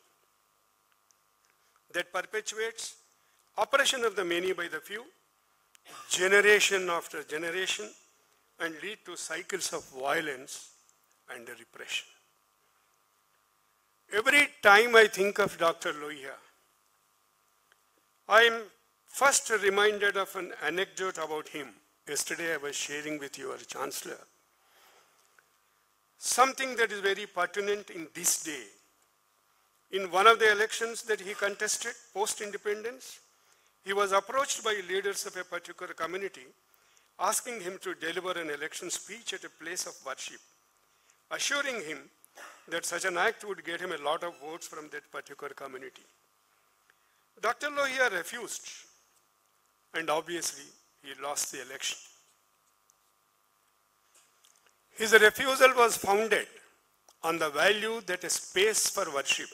that perpetuates oppression of the many by the few, generation after generation, and lead to cycles of violence and repression. Every time I think of Doctor Lohia, I am first reminded of an anecdote about him. Yesterday I was sharing with your Chancellor something that is very pertinent in this day. In one of the elections that he contested post-independence, he was approached by leaders of a particular community asking him to deliver an election speech at a place of worship, assuring him that such an act would get him a lot of votes from that particular community. Doctor Lohia refused, and obviously he lost the election. His refusal was founded on the value that a space for worship,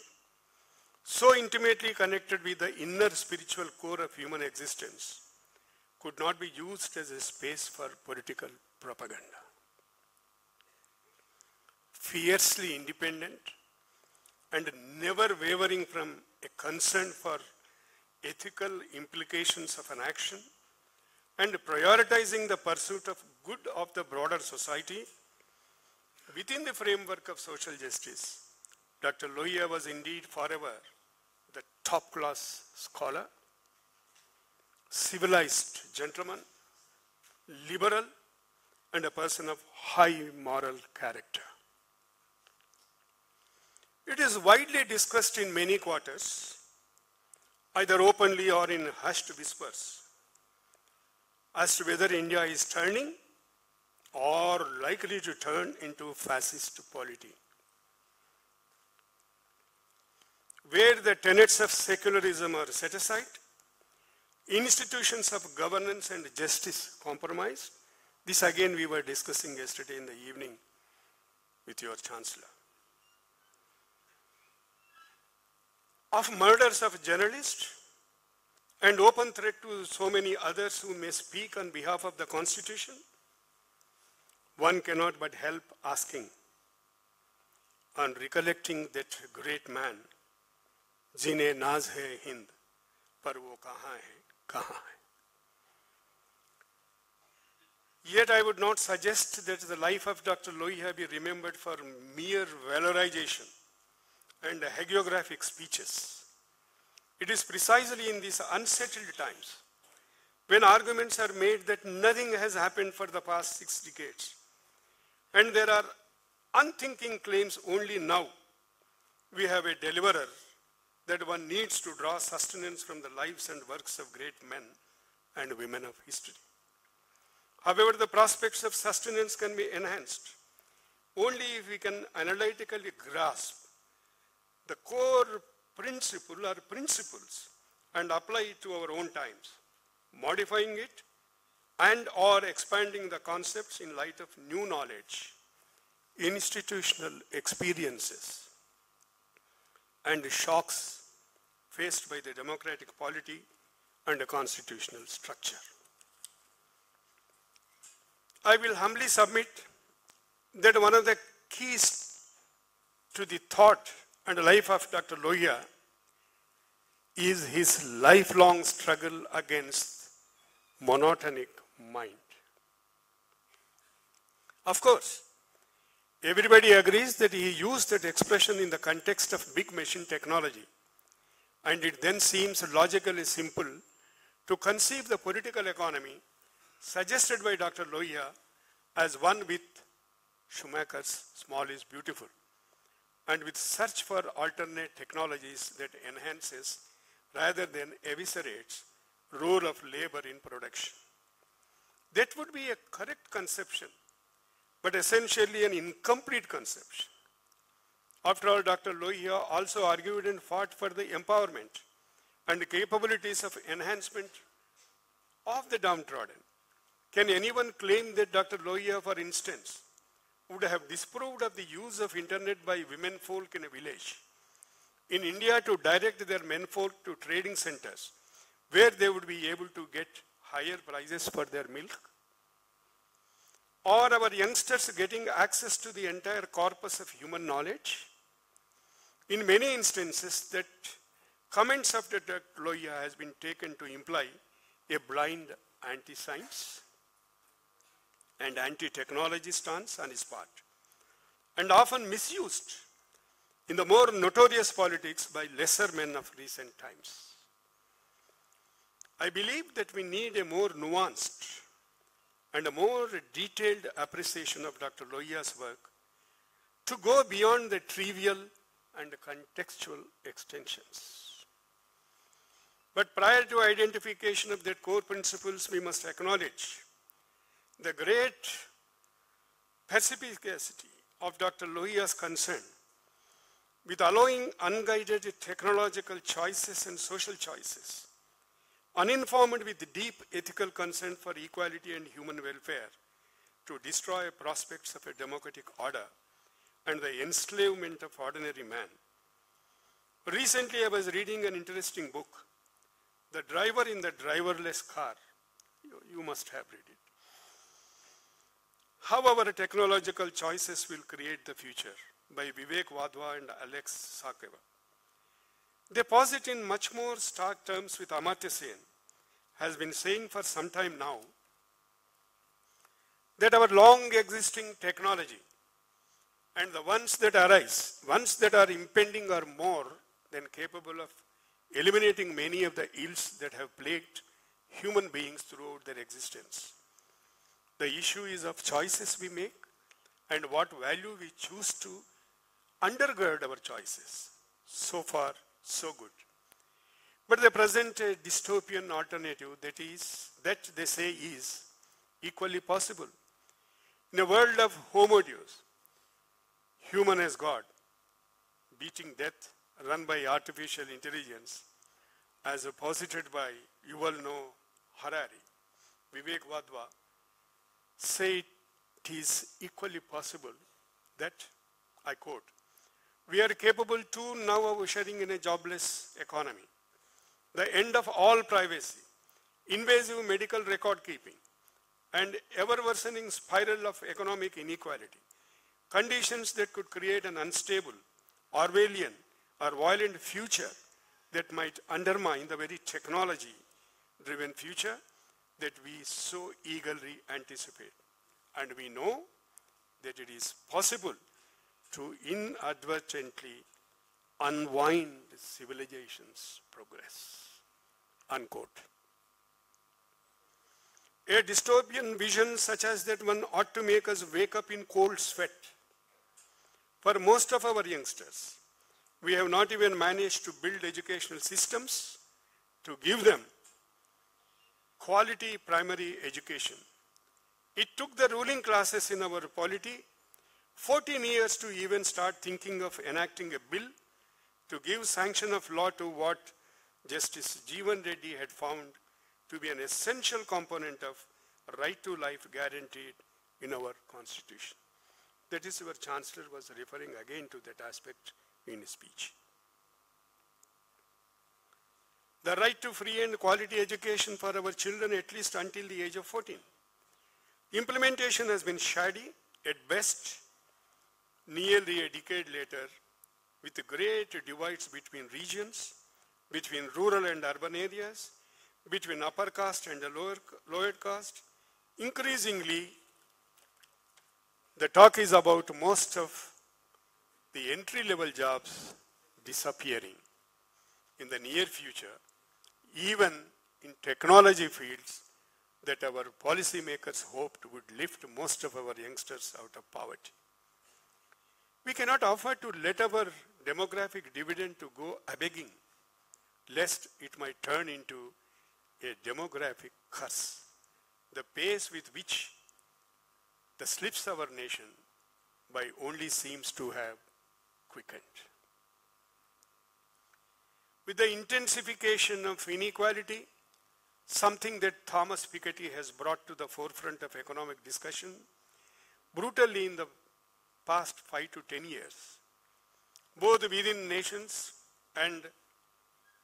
so intimately connected with the inner spiritual core of human existence, could not be used as a space for political propaganda. Fiercely independent and never wavering from a concern for ethical implications of an action and prioritizing the pursuit of good of the broader society within the framework of social justice, Doctor Lohia was indeed forever the top-class scholar, civilized gentleman, liberal, and a person of high moral character. It is widely discussed in many quarters, either openly or in hushed whispers, as to whether India is turning or likely to turn into fascist polity, where the tenets of secularism are set aside, institutions of governance and justice compromised. This again we were discussing yesterday in the evening with your Chancellor. Of murders of journalists and open threat to so many others who may speak on behalf of the Constitution, one cannot but help asking and recollecting that great man, जिन्हें नाज है हिंद पर वो कहाँ है कहाँ है. Yet I would not suggest that the life of Doctor Lohia be remembered for mere valorization and hagiographic speeches. It is precisely in these unsettled times when arguments are made that nothing has happened for the past six decades and there are unthinking claims only now we have a deliverer that one needs to draw sustenance from the lives and works of great men and women of history. However, the prospects of sustenance can be enhanced only if we can analytically grasp the core principle or principles and apply it to our own times, modifying it and or expanding the concepts in light of new knowledge, institutional experiences, and the shocks faced by the democratic polity and the constitutional structure. I will humbly submit that one of the keys to the thought and life of Doctor Lohia is his lifelong struggle against monotonic mind. Of course, everybody agrees that he used that expression in the context of big machine technology, and it then seems logically simple to conceive the political economy suggested by Doctor Lohia as one with Schumacher's small is beautiful, and with search for alternate technologies that enhances rather than eviscerates role of labor in production. That would be a correct conception, but essentially an incomplete conception. After all, Doctor Lohia also argued and fought for the empowerment and the capabilities of enhancement of the downtrodden. Can anyone claim that Doctor Lohia, for instance, would have disproved of the use of internet by women folk in a village in India to direct their men folk to trading centers where they would be able to get higher prices for their milk? Or our youngsters getting access to the entire corpus of human knowledge? In many instances, that Comments of Doctor Lohia has been taken to imply a blind anti-science and anti-technology stance on his part, and often misused in the more notorious politics by lesser men of recent times. I believe that we need a more nuanced and a more detailed appreciation of Doctor Lohia's work to go beyond the trivial and contextual extensions. But prior to identification of their core principles, we must acknowledge the great perspicacity of Doctor Lohia's concern with allowing unguided technological choices and social choices, uninformed with deep ethical concern for equality and human welfare, to destroy prospects of a democratic order and the enslavement of ordinary man. Recently, I was reading an interesting book, The Driver in the Driverless Car. You, you must have read it. How Our Technological Choices Will Create the Future by Vivek Wadhwa and Alex Salkever. They posit in much more stark terms with Amartya Sen has been saying for some time now, that our long existing technology and the ones that arise, ones that are impending, are more than capable of eliminating many of the ills that have plagued human beings throughout their existence. The issue is of choices we make and what value we choose to undergird our choices. So far, so good. But they present a dystopian alternative that is, that they say is equally possible. In a world of homo deus, human as God, beating death, run by artificial intelligence, as posited by Yuval Noah Harari, Vivek Wadhwa say it is equally possible that, I quote, we are capable too now of ushering in a jobless economy, the end of all privacy, invasive medical record keeping, and ever-worsening spiral of economic inequality, conditions that could create an unstable, Orwellian, or violent future that might undermine the very technology-driven future that we so eagerly anticipate. And we know that it is possible to inadvertently unwind civilization's progress, unquote. A dystopian vision such as that one ought to make us wake up in cold sweat. For most of our youngsters, we have not even managed to build educational systems to give them quality primary education. It took the ruling classes in our polity fourteen years to even start thinking of enacting a bill to give sanction of law to what Justice Jeevan Reddy had found to be an essential component of right to life guaranteed in our constitution. That is, our Chancellor was referring again to that aspect in his speech. The right to free and quality education for our children at least until the age of fourteen. Implementation has been shoddy at best, nearly a decade later, with great divides between regions, between rural and urban areas, between upper caste and the lower, lower caste. Increasingly, the talk is about most of the entry-level jobs disappearing in the near future, even in technology fields that our policymakers hoped would lift most of our youngsters out of poverty. We cannot afford to let our demographic dividend to go a-begging, lest it might turn into a demographic curse, the pace with which the slips of our nation by only seems to have quickened. With the intensification of inequality, something that Thomas Piketty has brought to the forefront of economic discussion brutally in the past five to ten years, both within nations and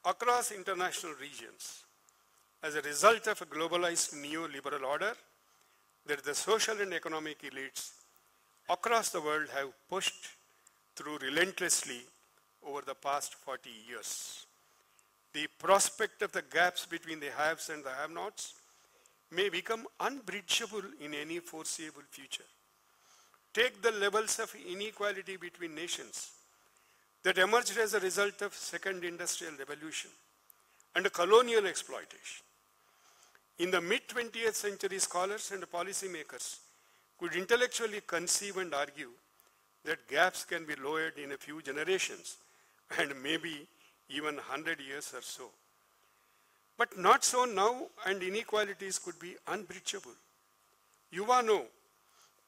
across international regions, as a result of a globalized neoliberal order that the social and economic elites across the world have pushed through relentlessly over the past forty years. the prospect of the gaps between the haves and the have-nots may become unbridgeable in any foreseeable future. Take the levels of inequality between nations that emerged as a result of Second Industrial Revolution and colonial exploitation. In the mid-twentieth century, scholars and policymakers could intellectually conceive and argue that gaps can be lowered in a few generations and maybe even one hundred years or so. But not so now, and inequalities could be unbridgeable. Yuval Noah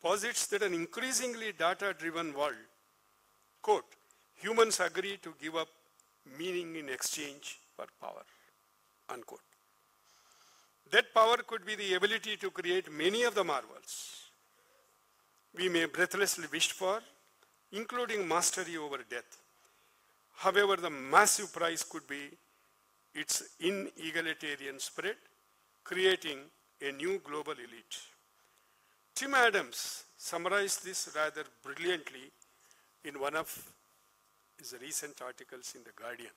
posits that an increasingly data-driven world, quote, humans agree to give up meaning in exchange for power, unquote. That power could be the ability to create many of the marvels we may breathlessly wish for, including mastery over death. However, the massive price could be its inegalitarian spread, creating a new global elite. Tim Adams summarized this rather brilliantly in one of his recent articles in The Guardian.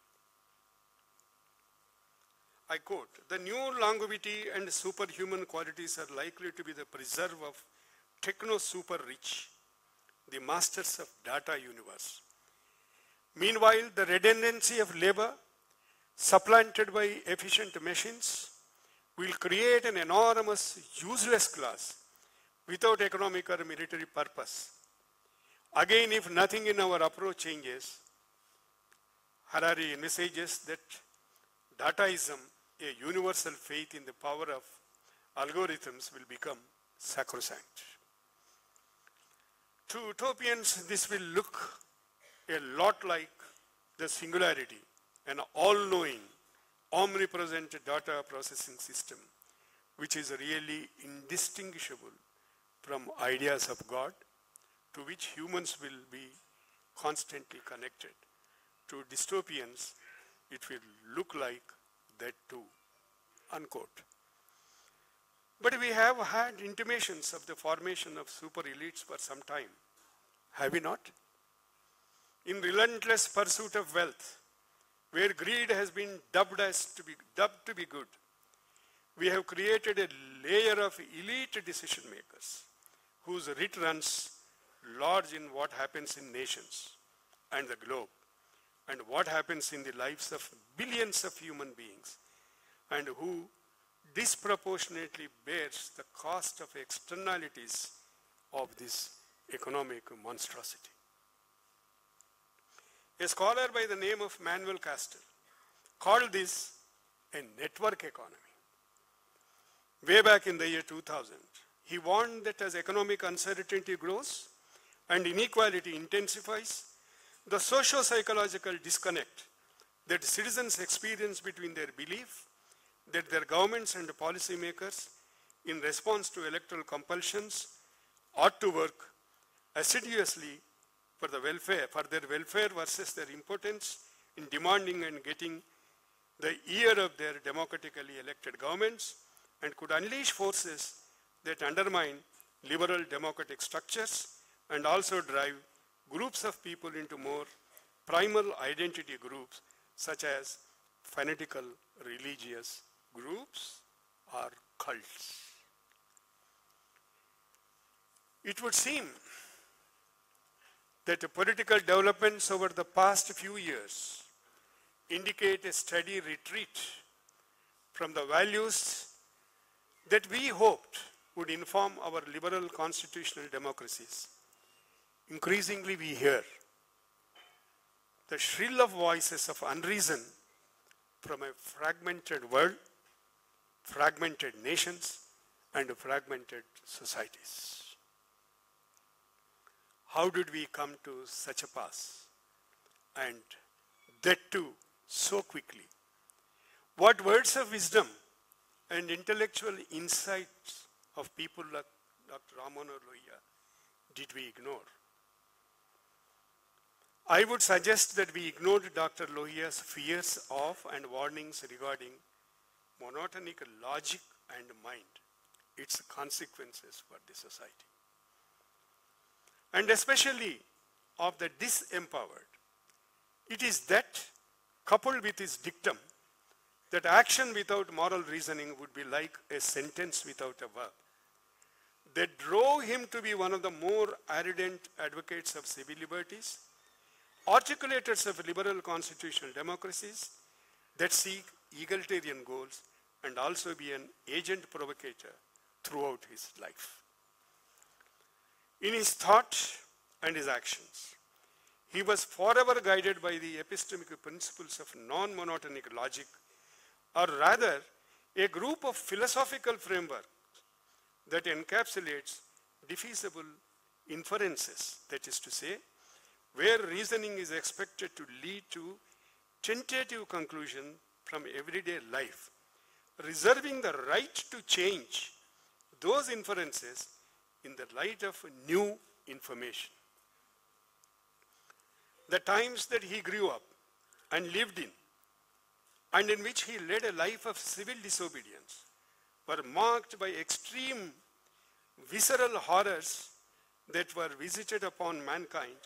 I quote, the new longevity and superhuman qualities are likely to be the preserve of techno-super-rich, the masters of data universe. Meanwhile, the redundancy of labor, supplanted by efficient machines, will create an enormous, useless class without economic or military purpose. Again, if nothing in our approach changes, Harari envisages that Dataism, a universal faith in the power of algorithms, will become sacrosanct. To utopians, this will look a lot like the singularity, an all-knowing, omnipresent data processing system, which is really indistinguishable from ideas of God, to which humans will be constantly connected. To dystopians, it will look like that too, unquote. But we have had intimations of the formation of super elites for some time, have we not? In relentless pursuit of wealth, where greed has been dubbed as to be dubbed to be good, we have created a layer of elite decision makers whose writ runs large in what happens in nations and the globe, and what happens in the lives of billions of human beings, and who disproportionately bears the cost of externalities of this economic monstrosity. A scholar by the name of Manuel Castells called this a network economy. Way back in the year two thousand, he warned that as economic uncertainty grows and inequality intensifies, the socio-psychological disconnect that citizens experience between their belief that their governments and policymakers, in response to electoral compulsions, ought to work assiduously for the welfare, for their welfare versus their impotence in demanding and getting the ear of their democratically elected governments, and could unleash forces that undermine liberal democratic structures and also drive groups of people into more primal identity groups, such as fanatical religious groups or cults. It would seem that the political developments over the past few years indicate a steady retreat from the values that we hoped would inform our liberal constitutional democracies. Increasingly, we hear the shrill of voices of unreason from a fragmented world, fragmented nations, and fragmented societies. How did we come to such a pass? And that too, so quickly. What words of wisdom and intellectual insights of people like Doctor Ram Manohar Lohia did we ignore? I would suggest that we ignored Doctor Lohia's fears of and warnings regarding monotonic logic and mind, its consequences for the society, and especially of the disempowered. It is that, coupled with his dictum that action without moral reasoning would be like a sentence without a verb. They drove him to be one of the more ardent advocates of civil liberties, articulators of liberal constitutional democracies that seek egalitarian goals, and also be an agent provocator throughout his life. In his thought and his actions, he was forever guided by the epistemic principles of non-monotonic logic, or rather a group of philosophical frameworks that encapsulates diffusible inferences, that is to say, where reasoning is expected to lead to tentative conclusion from everyday life, reserving the right to change those inferences in the light of new information. The times that he grew up and lived in, and in which he led a life of civil disobedience, were marked by extreme visceral horrors that were visited upon mankind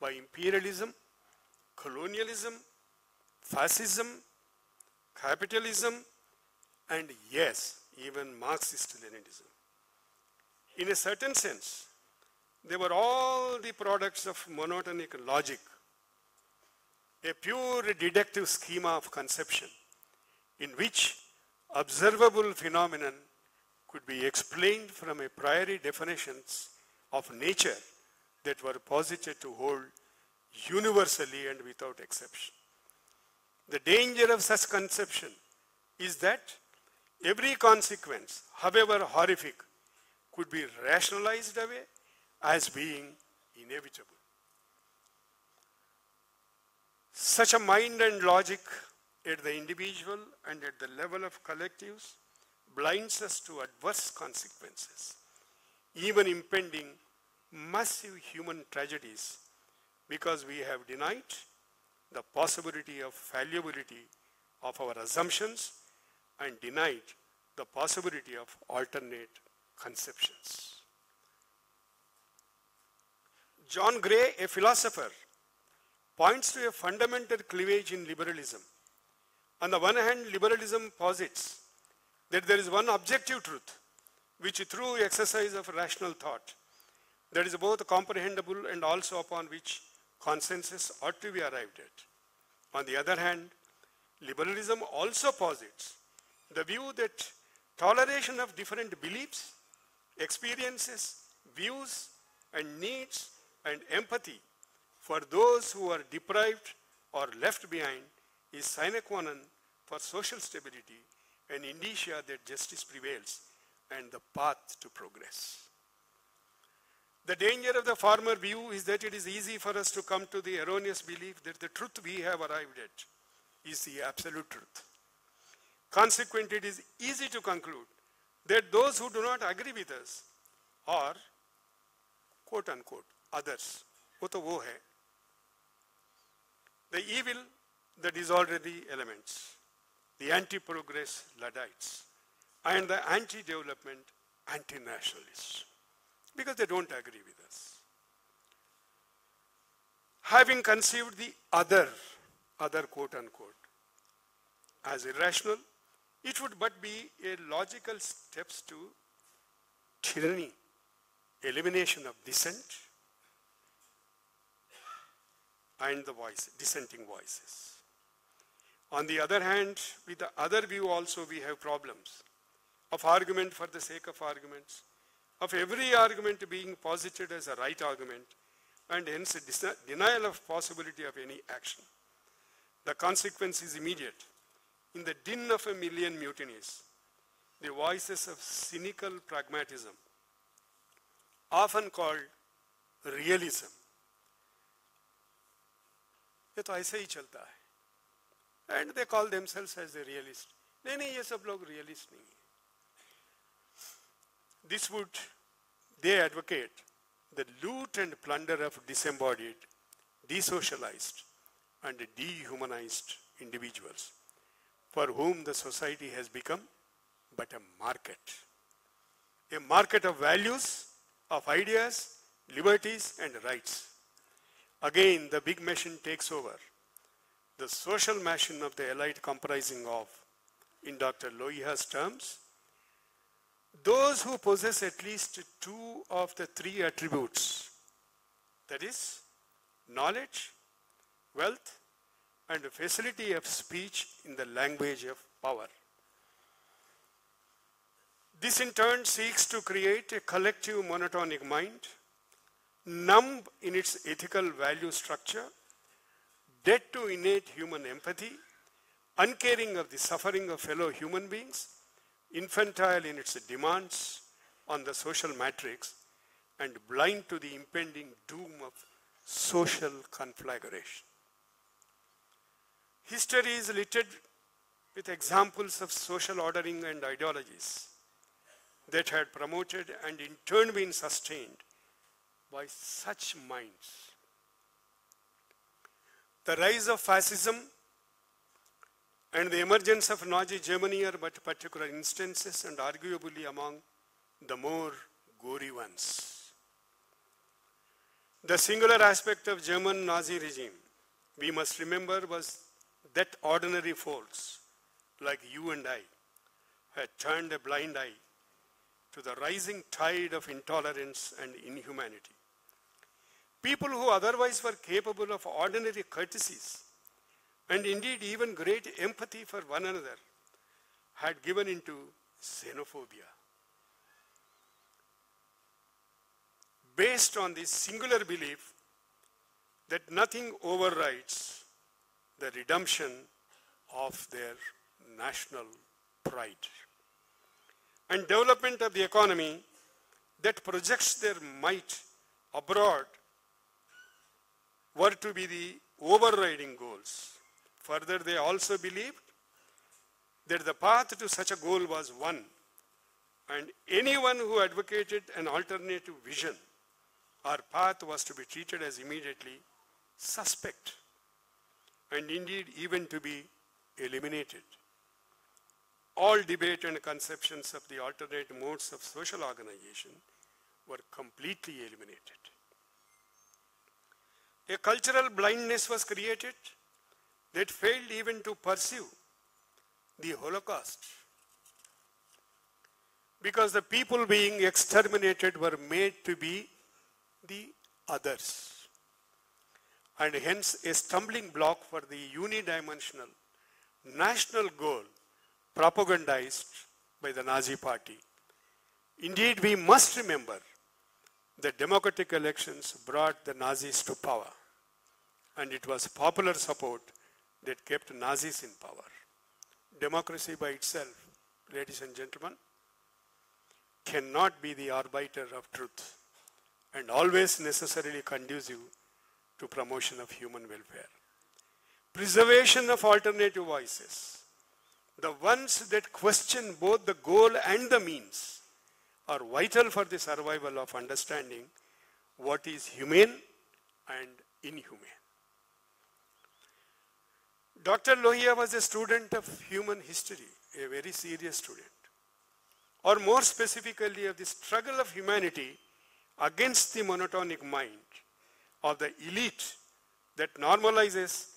by imperialism, colonialism, fascism, capitalism, and yes, even Marxist-Leninism. In a certain sense, they were all the products of monotonic logic, a pure deductive schema of conception in which observable phenomenon could be explained from a priori definitions of nature that were posited to hold universally and without exception. The danger of such conception is that every consequence, however horrific, could be rationalized away as being inevitable. Such a mind and logic at the individual and at the level of collectives blinds us to adverse consequences, even impending massive human tragedies, because we have denied the possibility of fallibility of our assumptions and denied the possibility of alternate conceptions. John Gray, a philosopher, points to a fundamental cleavage in liberalism. On the one hand, liberalism posits that there is one objective truth, which through exercise of rational thought, that is both comprehensible and also upon which consensus ought to be arrived at. On the other hand, liberalism also posits the view that toleration of different beliefs, experiences, views, and needs, and empathy for those who are deprived or left behind is sine qua non for social stability and indicia that justice prevails and the path to progress. The danger of the former view is that it is easy for us to come to the erroneous belief that the truth we have arrived at is the absolute truth. Consequently, it is easy to conclude that those who do not agree with us are, quote unquote, others. वो तो वो है. The evil, the disorderly elements, the anti-progress Luddites, and the anti-development anti-nationalists, because they don't agree with us. Having conceived the other, other quote unquote, as irrational, it would but be a logical steps to tyranny, elimination of dissent, and the voice, dissenting voices. On the other hand, with the other view also we have problems of argument for the sake of arguments, of every argument being posited as a right argument, and hence a denial of possibility of any action. The consequence is immediate. In the din of a million mutinies, the voices of cynical pragmatism, often called realism, ये तो ऐसे ही चलता है, and they call themselves as a realist. नहीं नहीं ये सब लोग realist नहीं हैं. This would they advocate the loot and plunder of disembodied, desocialized, and dehumanized individuals, for whom the society has become but a market, a market of values, of ideas, liberties, and rights. Again, the big machine takes over, the social machine of the elite comprising of in Doctor Lohia's terms, those who possess at least two of the three attributes, that is, knowledge, wealth, and the facility of speech in the language of power. This in turn seeks to create a collective monotonic mind, numb in its ethical value structure, dead to innate human empathy, uncaring of the suffering of fellow human beings, infantile in its demands on the social matrix, and blind to the impending doom of social conflagration. History is littered with examples of social ordering and ideologies that had promoted and in turn been sustained by such minds. The rise of fascism and the emergence of Nazi Germany are but particular instances and arguably among the more gory ones. The singular aspect of German Nazi regime, we must remember, was that ordinary folks like you and I had turned a blind eye to the rising tide of intolerance and inhumanity. People who otherwise were capable of ordinary courtesies and indeed even great empathy for one another had given into xenophobia. Based on this singular belief that nothing overrides the redemption of their national pride, and development of the economy that projects their might abroad were to be the overriding goals. Further, they also believed that the path to such a goal was one, and anyone who advocated an alternative vision or path was to be treated as immediately suspect, and indeed even to be eliminated. All debate and conceptions of the alternate modes of social organization were completely eliminated. A cultural blindness was created that failed even to pursue the Holocaust, because the people being exterminated were made to be the others, and hence a stumbling block for the unidimensional national goal propagandized by the Nazi party. Indeed, we must remember that democratic elections brought the Nazis to power, and it was popular support that kept Nazis in power. Democracy by itself, ladies and gentlemen, cannot be the arbiter of truth and always necessarily conducive to promotion of human welfare. Preservation of alternative voices, the ones that question both the goal and the means, are vital for the survival of understanding what is humane and inhumane. Doctor Lohia was a student of human history, a very serious student, or more specifically of the struggle of humanity against the monotonic mind of the elite that normalizes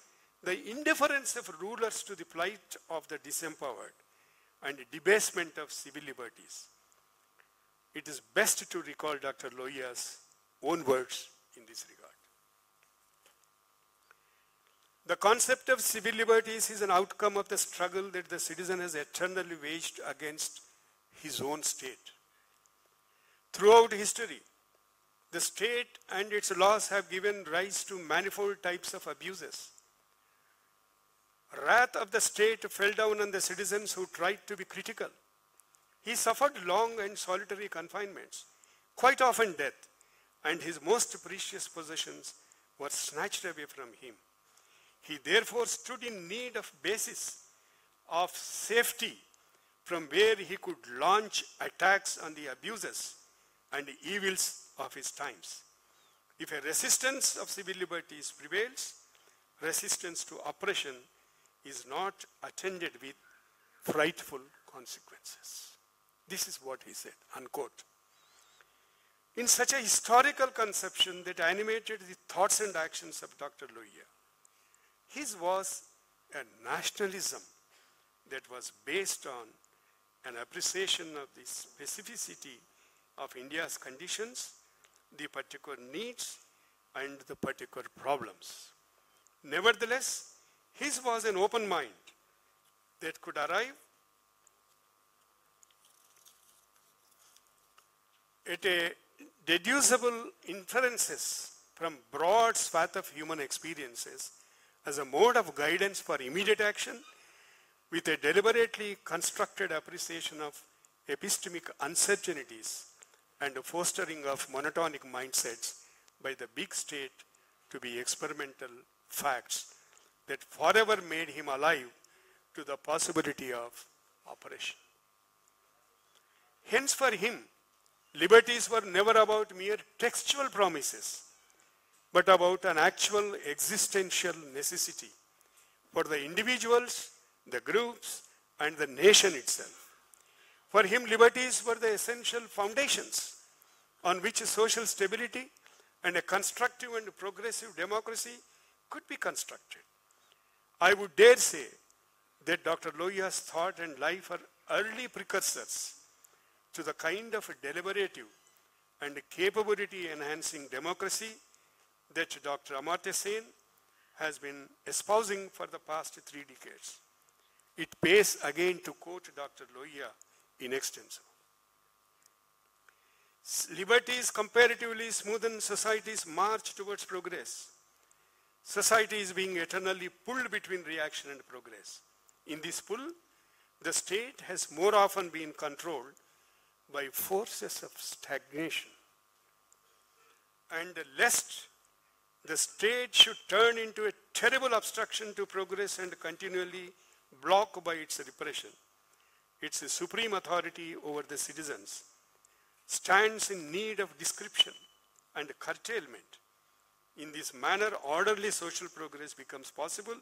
the indifference of rulers to the plight of the disempowered and the debasement of civil liberties. It is best to recall Doctor Lohia's own words in this regard. The concept of civil liberties is an outcome of the struggle that the citizen has eternally waged against his own state. Throughout history, the state and its laws have given rise to manifold types of abuses. Wrath of the state fell down on the citizens who tried to be critical. He suffered long and solitary confinements, quite often death, and his most precious possessions were snatched away from him. He therefore stood in need of basis of safety from where he could launch attacks on the abuses and the evils of his times. If a resistance of civil liberties prevails, resistance to oppression is not attended with frightful consequences. This is what he said, unquote. In such a historical conception that animated the thoughts and actions of Doctor Lohia, his was a nationalism that was based on an appreciation of the specificity of India's conditions, the particular needs, and the particular problems. Nevertheless, his was an open mind that could arrive at a deducible inferences from broad swath of human experiences as a mode of guidance for immediate action, with a deliberately constructed appreciation of epistemic uncertainties and a fostering of monotonic mindsets by the big state to be experimental facts that forever made him alive to the possibility of oppression. Hence, for him, liberties were never about mere textual promises, but about an actual existential necessity for the individuals, the groups, and the nation itself. For him, liberties were the essential foundations on which social stability and a constructive and progressive democracy could be constructed. I would dare say that Doctor Lohia's thought and life are early precursors to the kind of deliberative and capability-enhancing democracy that Doctor Amartya Sen has been espousing for the past three decades. It pays again to quote Doctor Lohia in extenso. Liberties comparatively smoothen society's march towards progress. Society is being eternally pulled between reaction and progress. In this pull, the state has more often been controlled by forces of stagnation. And lest the state should turn into a terrible obstruction to progress and continually blocked by its repression, its supreme authority over the citizens stands in need of description and curtailment. In this manner, orderly social progress becomes possible,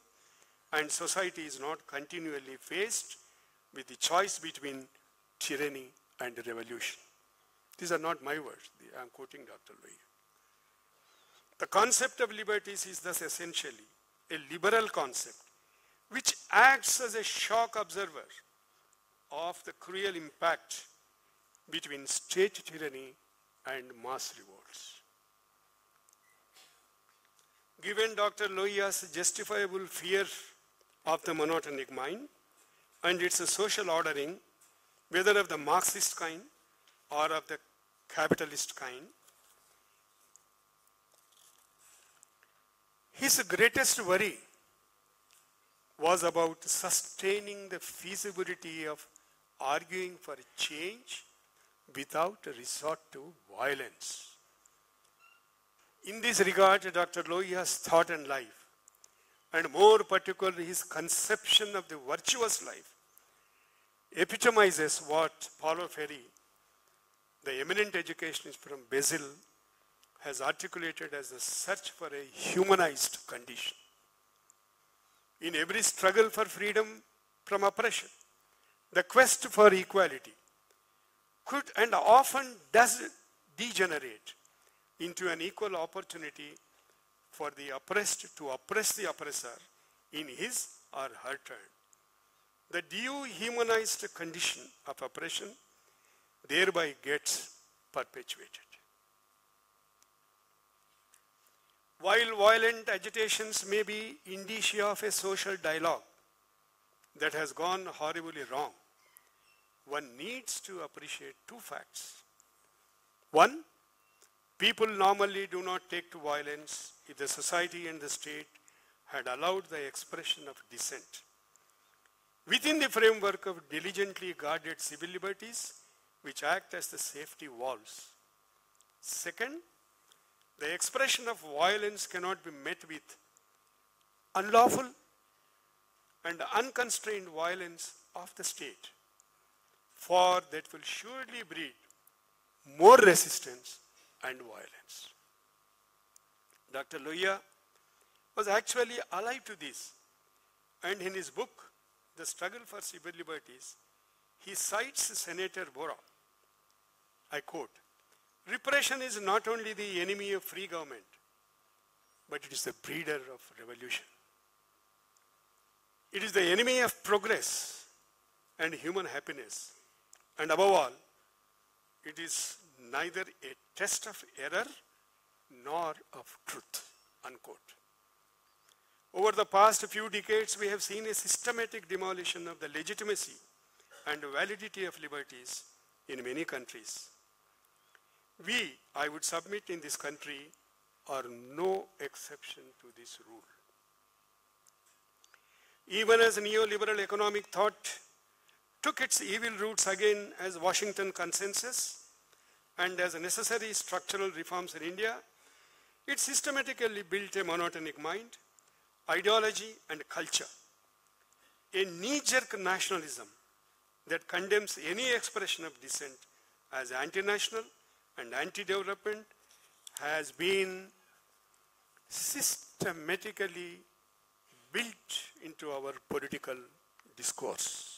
and society is not continually faced with the choice between tyranny and revolution. These are not my words. I am quoting Doctor Lohia. The concept of liberties is thus essentially a liberal concept, which acts as a shock observer of the cruel impact between state tyranny and mass revolts. Given Doctor Lohia's justifiable fear of the monotonic mind and its social ordering, whether of the Marxist kind or of the capitalist kind, his greatest worry was about sustaining the feasibility of arguing for change without resort to violence. In this regard, Doctor Lohia's thought and life, and more particularly his conception of the virtuous life, epitomizes what Paulo Freire, the eminent educationist from Brazil, has articulated as the search for a humanized condition. In every struggle for freedom from oppression, the quest for equality could and often does degenerate into an equal opportunity for the oppressed to oppress the oppressor in his or her turn. The dehumanized condition of oppression thereby gets perpetuated. While violent agitations may be indicia of a social dialogue that has gone horribly wrong, one needs to appreciate two facts. One, people normally do not take to violence if the society and the state had allowed the expression of dissent within the framework of diligently guarded civil liberties, which act as the safety walls. Second, the expression of violence cannot be met with unlawful and unconstrained violence of the state, for that will surely breed more resistance and violence. Doctor Lohia was actually alive to this, and in his book, The Struggle for Civil Liberties, he cites Senator Bora. I quote, "Repression is not only the enemy of free government, but it is the breeder of revolution. It is the enemy of progress and human happiness. And above all, it is neither a test of error nor of truth, unquote. Over the past few decades, we have seen a systematic demolition of the legitimacy and validity of liberties in many countries. We, I would submit, in this country are no exception to this rule. Even as neoliberal economic thought took its evil roots again as Washington Consensus and as necessary structural reforms in India, it systematically built a monotonic mind, ideology and culture, a knee-jerk nationalism that condemns any expression of dissent as anti-national and anti-development has been systematically built into our political discourse.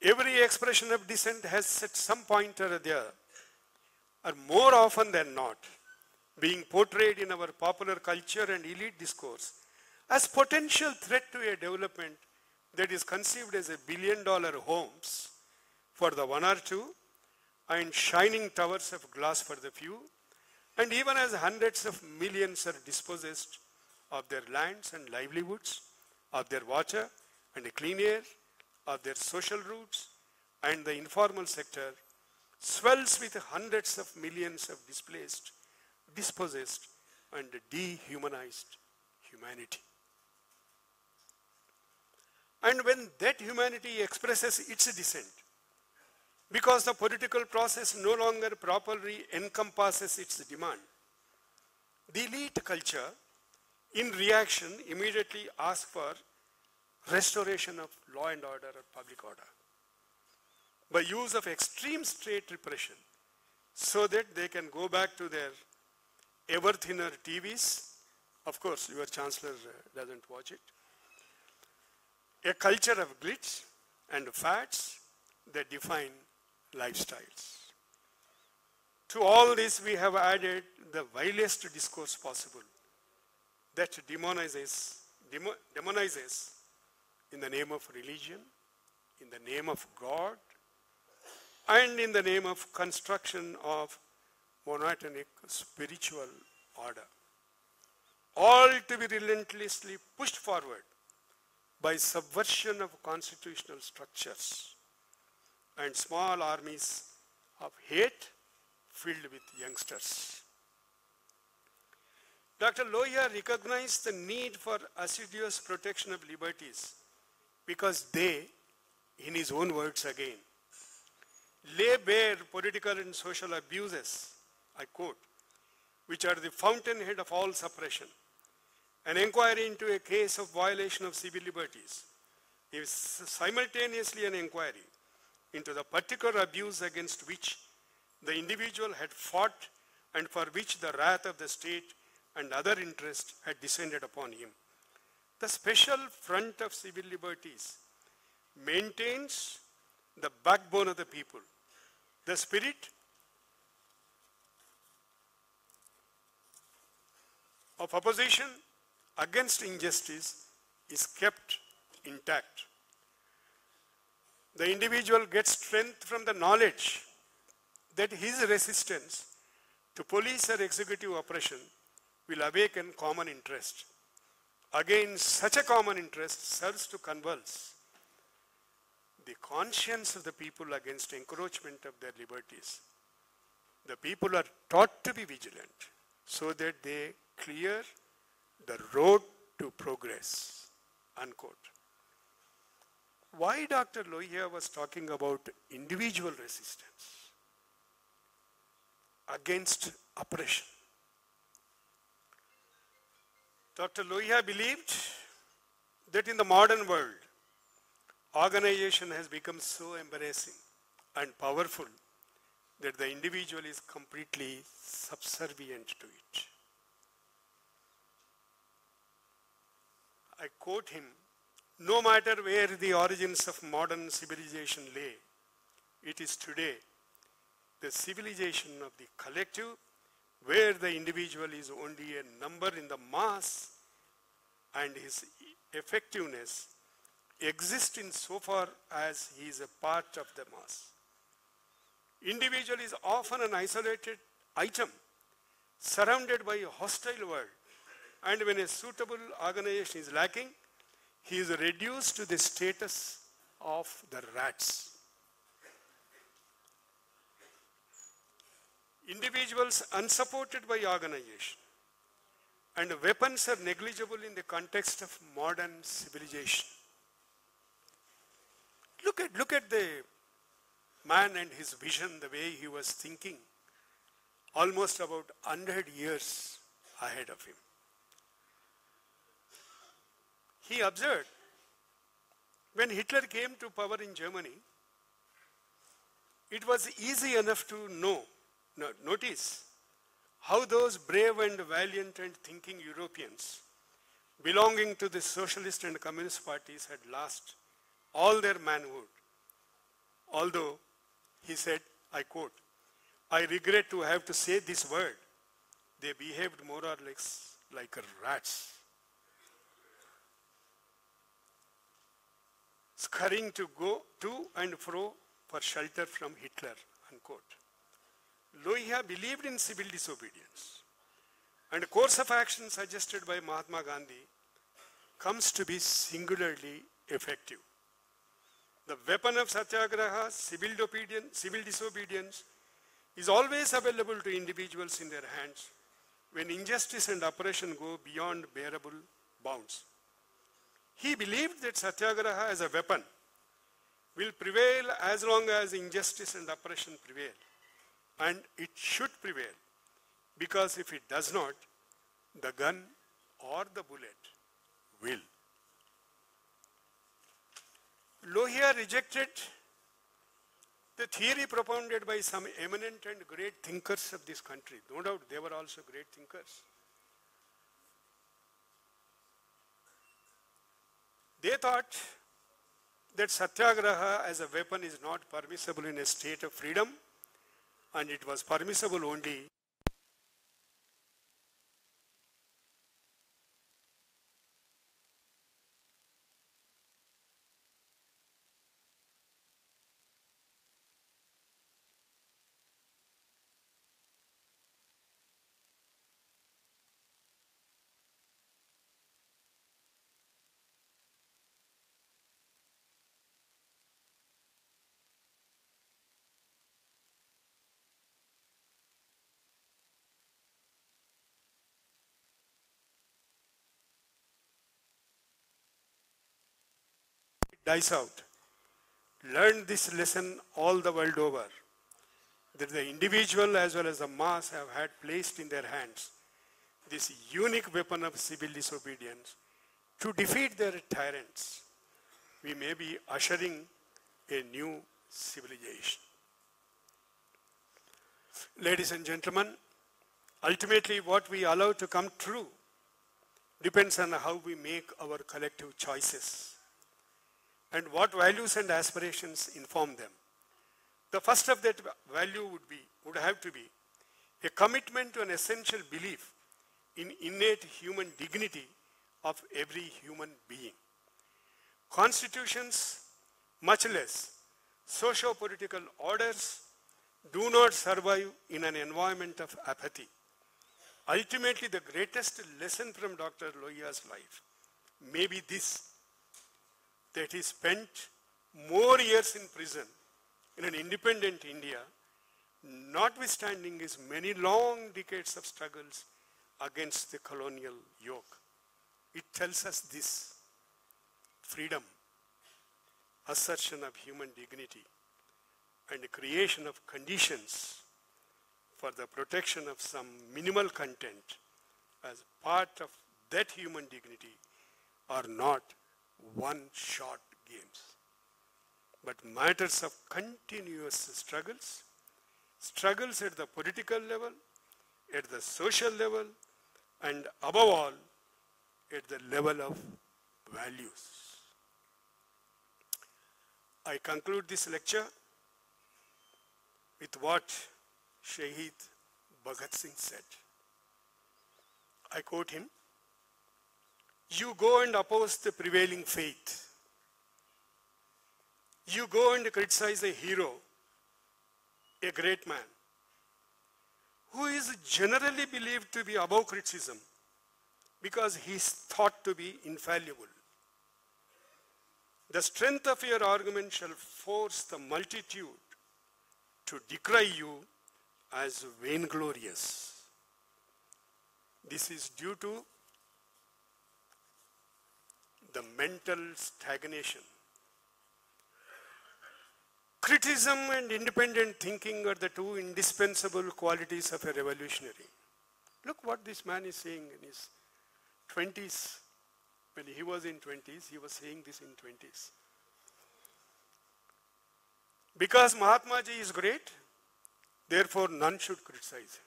Every expression of dissent has at some point or other, or more often than not, being portrayed in our popular culture and elite discourse as potential threat to a development that is conceived as a billion dollar homes for the one or two and shining towers of glass for the few, and even as hundreds of millions are dispossessed of their lands and livelihoods, of their water and clean air, of their social roots, and the informal sector swells with hundreds of millions of displaced, dispossessed, and dehumanized humanity. And when that humanity expresses its dissent, because the political process no longer properly encompasses its demand, the elite culture, in reaction, immediately asks for restoration of law and order or public order by use of extreme state repression so that they can go back to their ever thinner T Vs. Of course, your chancellor doesn't watch it. A culture of glitz and fads that define lifestyles. To all this, we have added the vilest discourse possible that demonizes, demo, demonizes in the name of religion, in the name of God, and in the name of construction of monotonic spiritual order, all to be relentlessly pushed forward by subversion of constitutional structures and small armies of hate filled with youngsters. Doctor Lohia recognized the need for assiduous protection of liberties because they, in his own words again, lay bare political and social abuses, I quote, which are the fountainhead of all suppression. An inquiry into a case of violation of civil liberties is simultaneously an inquiry into the particular abuse against which the individual had fought and for which the wrath of the state and other interests had descended upon him. The special front of civil liberties maintains the backbone of the people, the spirit of opposition against injustice is kept intact. The individual gets strength from the knowledge that his resistance to police or executive oppression will awaken common interest. Again, such a common interest serves to convulse the conscience of the people against encroachment of their liberties. The people are taught to be vigilant so that they clear the road to progress, unquote. Why Doctor Lohia was talking about individual resistance against oppression? Doctor Lohia believed that in the modern world, organization has become so embarrassing and powerful that the individual is completely subservient to it. I quote him, "No matter where the origins of modern civilization lay, it is today the civilization of the collective, where the individual is only a number in the mass and his effectiveness exists in so far as he is a part of the mass. Individual is often an isolated item surrounded by a hostile world, and when a suitable organization is lacking, he is reduced to the status of the rats. Individuals unsupported by organization and weapons are negligible in the context of modern civilization. Look at, look at the man and his vision, the way he was thinking, almost about one hundred years ahead of him. He observed, when Hitler came to power in Germany, it was easy enough to know, notice how those brave and valiant and thinking Europeans belonging to the socialist and communist parties had lost all their manhood. Although, he said, I quote, I regret to have to say this word, they behaved more or less like rats, scurrying to go to and fro for shelter from Hitler, unquote. Lohia believed in civil disobedience, and the course of action suggested by Mahatma Gandhi comes to be singularly effective. The weapon of Satyagraha, civil obedience, civil disobedience, is always available to individuals in their hands when injustice and oppression go beyond bearable bounds. He believed that Satyagraha as a weapon will prevail as long as injustice and oppression prevail. And it should prevail, because if it does not, the gun or the bullet will. Lohia rejected the theory propounded by some eminent and great thinkers of this country. No doubt they were also great thinkers. They thought that Satyagraha as a weapon is not permissible in a state of freedom, and it was permissible only dies out. Learn this lesson all the world over, that the individual as well as the mass have had placed in their hands this unique weapon of civil disobedience to defeat their tyrants. We may be ushering a new civilization. Ladies and gentlemen, ultimately what we allow to come true depends on how we make our collective choices and what values and aspirations inform them. The first of that value would be, would have to be a commitment to an essential belief in innate human dignity of every human being. Constitutions, much less socio-political orders, do not survive in an environment of apathy. Ultimately, the greatest lesson from Doctor Lohia's life may be this, that he spent more years in prison in an independent India, notwithstanding his many long decades of struggles against the colonial yoke. It tells us this: freedom, assertion of human dignity, and the creation of conditions for the protection of some minimal content as part of that human dignity are not one-shot games, but matters of continuous struggles, struggles at the political level, at the social level, and above all, at the level of values. I conclude this lecture with what Shaheed Bhagat Singh said. I quote him, "You go and oppose the prevailing faith, You go and criticize a hero, a great man, who is generally believed to be above criticism because he is thought to be infallible. The strength of your argument shall force the multitude to decry you as vainglorious. This is due to the mental stagnation. Criticism and independent thinking are the two indispensable qualities of a revolutionary. Look what this man is saying in his twenties. When he was in twenties, he was saying this in twenties. Because Mahatma Ji is great, therefore none should criticize him.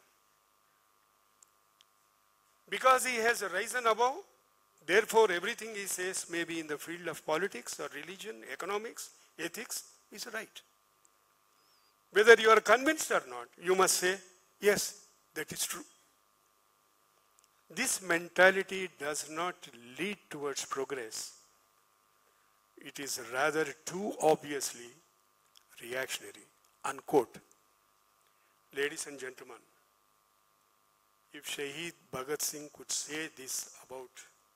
Because he has risen above, therefore everything he says, may be in the field of politics or religion, economics, ethics, is right. Whether you are convinced or not, you must say, yes, that is true. This mentality does not lead towards progress. It is rather too obviously reactionary, unquote. Ladies and gentlemen, if Shaheed Bhagat Singh could say this about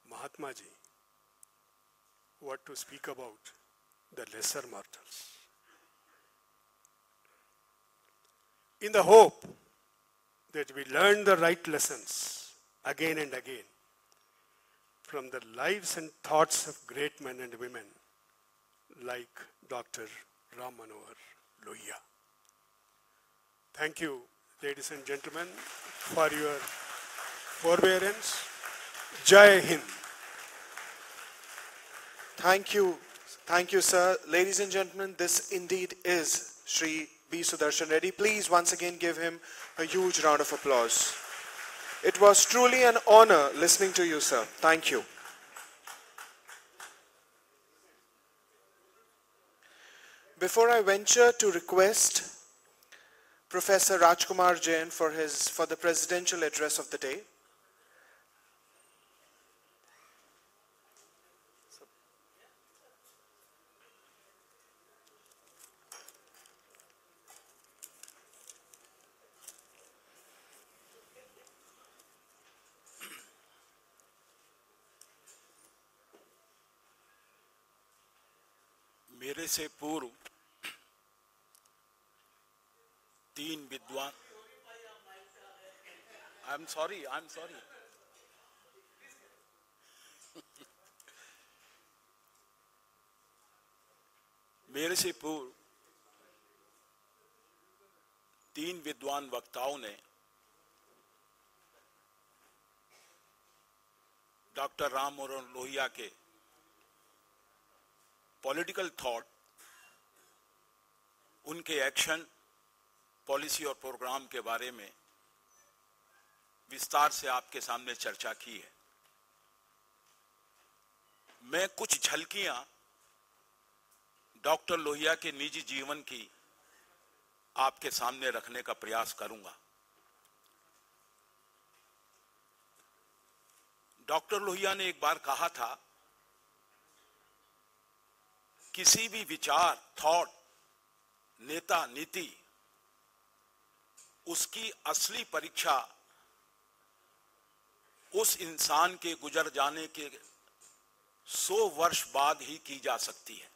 Mahatma Ji, what to speak about the lesser mortals? In the hope that we learn the right lessons again and again from the lives and thoughts of great men and women like Doctor Ram Manohar Lohia. Thank you, ladies and gentlemen, for your forbearance. Jai Hind. Thank you. Thank you, sir. Ladies and gentlemen, this indeed is Shri B. Sudarshan Reddy. Please once again give him a huge round of applause. It was truly an honor listening to you, sir. Thank you. Before I venture to request Professor Rajkumar Jain for his for the presidential address of the day, मेरे से पूर्व तीन विद्वान, I am sorry I am sorry मेरे से पूर्व तीन विद्वान वक्ताओं ने डॉक्टर राम मनोहर लोहिया के पॉलिटिकल थॉट, उनके एक्शन, पॉलिसी और प्रोग्राम के बारे में विस्तार से आपके सामने चर्चा की है। मैं कुछ झलकियां डॉक्टर लोहिया के निजी जीवन की आपके सामने रखने का प्रयास करूंगा। डॉक्टर लोहिया ने एक बार कहा था, किसी भी विचार, थॉट, नेता, नीति, उसकी असली परीक्षा उस इंसान के गुजर जाने के सौ वर्ष बाद ही की जा सकती है।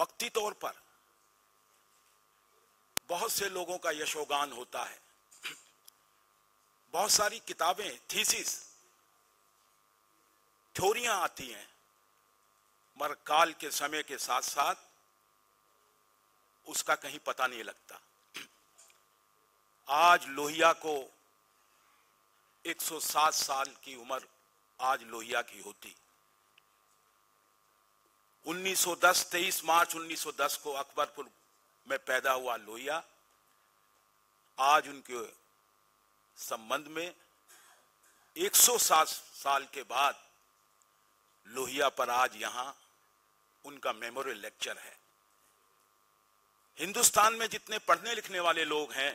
वक्ती तौर पर बहुत से लोगों का यशोगान होता है, बहुत सारी किताबें, थीसिस, थ्योरियां आती हैं, मगर काल के समय के साथ साथ उसका कहीं पता नहीं लगता। आज लोहिया को एक सौ सात साल की उम्र आज लोहिया की होती। उन्नीस सौ दस, तेईस मार्च उन्नीस सौ दस को अकबरपुर में पैदा हुआ लोहिया आज उनके संबंध में एक सौ सात साल के बाद लोहिया पर आज यहां उनका मेमोरियल लेक्चर है। हिंदुस्तान में जितने पढ़ने लिखने वाले लोग हैं,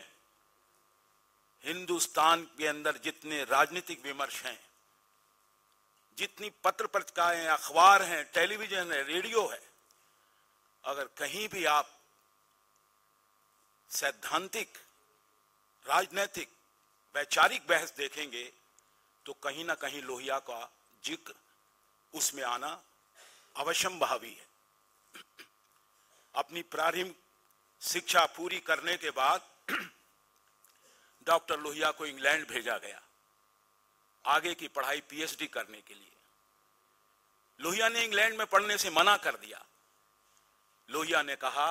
हिंदुस्तान के अंदर जितने राजनीतिक विमर्श हैं, जितनी पत्र पत्रिकाएं, अखबार हैं, टेलीविजन है, रेडियो है, अगर कहीं भी आप सैद्धांतिक, राजनीतिक, वैचारिक बहस देखेंगे तो कहीं ना कहीं लोहिया का जिक्र उसमें आना अवश्यंभावी है। अपनी प्रारंभिक शिक्षा पूरी करने के बाद डॉक्टर लोहिया को इंग्लैंड भेजा गया आगे की पढ़ाई पीएचडी करने के लिए। लोहिया ने इंग्लैंड में पढ़ने से मना कर दिया। लोहिया ने कहा,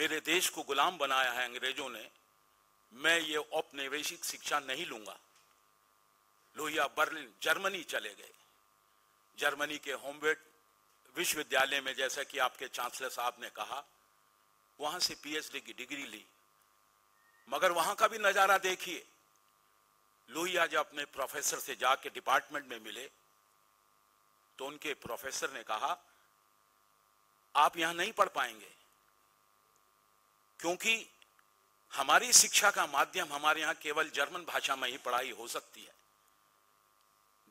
मेरे देश को गुलाम बनाया है अंग्रेजों ने, मैं ये औपनिवेशिक शिक्षा नहीं लूंगा। लोहिया बर्लिन, जर्मनी चले गए। जर्मनी के होमवेट विश्वविद्यालय में, जैसा कि आपके चांसलर साहब ने कहा, वहां से पीएचडी की डिग्री ली। मगर वहां का भी नजारा देखिए। लोहिया जब अपने प्रोफेसर से जाके डिपार्टमेंट में मिले तो उनके प्रोफेसर ने कहा, आप यहां नहीं पढ़ पाएंगे क्योंकि हमारी शिक्षा का माध्यम हमारे यहां केवल जर्मन भाषा में ही पढ़ाई हो सकती है।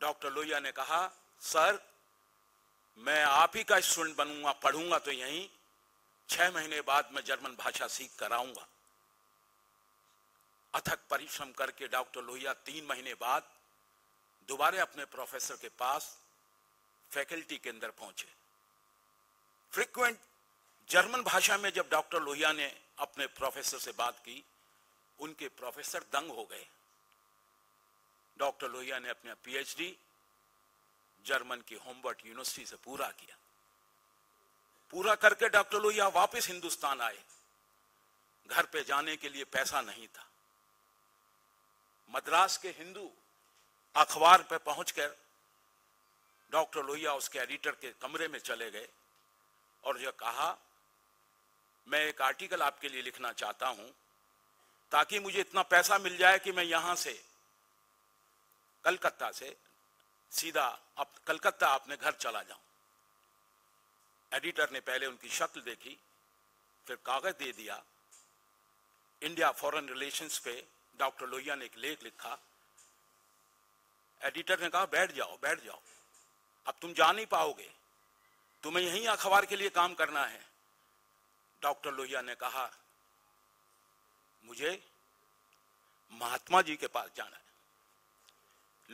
डॉक्टर लोहिया ने कहा, सर मैं आप ही का स्टूडेंट बनूंगा, पढ़ूंगा तो यहीं, छह महीने बाद मैं जर्मन भाषा सीख कर आऊंगा। अथक परिश्रम करके डॉक्टर लोहिया तीन महीने बाद दोबारा अपने प्रोफेसर के पास फैकल्टी के अंदर पहुंचे। फ्रिक्वेंट जर्मन भाषा में जब डॉक्टर लोहिया ने अपने प्रोफेसर से बात की, उनके प्रोफेसर दंग हो गए। डॉक्टर लोहिया ने अपना पीएचडी जर्मन की हुम्बर्ट यूनिवर्सिटी से पूरा किया। पूरा करके डॉक्टर लोहिया वापस हिंदुस्तान आए। घर पे जाने के लिए पैसा नहीं था। मद्रास के हिंदू अखबार पे पहुंचकर डॉक्टर लोहिया उसके एडिटर के कमरे में चले गए और यह कहा, मैं एक आर्टिकल आपके लिए लिखना चाहता हूं ताकि मुझे इतना पैसा मिल जाए कि मैं यहां से, कलकत्ता से सीधा आप, कलकत्ता अपने घर चला जाऊं। एडिटर ने पहले उनकी शक्ल देखी, फिर कागज दे दिया। इंडिया फॉरेन रिलेशंस पे डॉक्टर लोहिया ने एक लेख लिखा। एडिटर ने कहा, बैठ जाओ बैठ जाओ, अब तुम जा नहीं पाओगे, तुम्हें यहीं अखबार के लिए काम करना है। डॉक्टर लोहिया ने कहा, मुझे महात्मा जी के पास जाना है।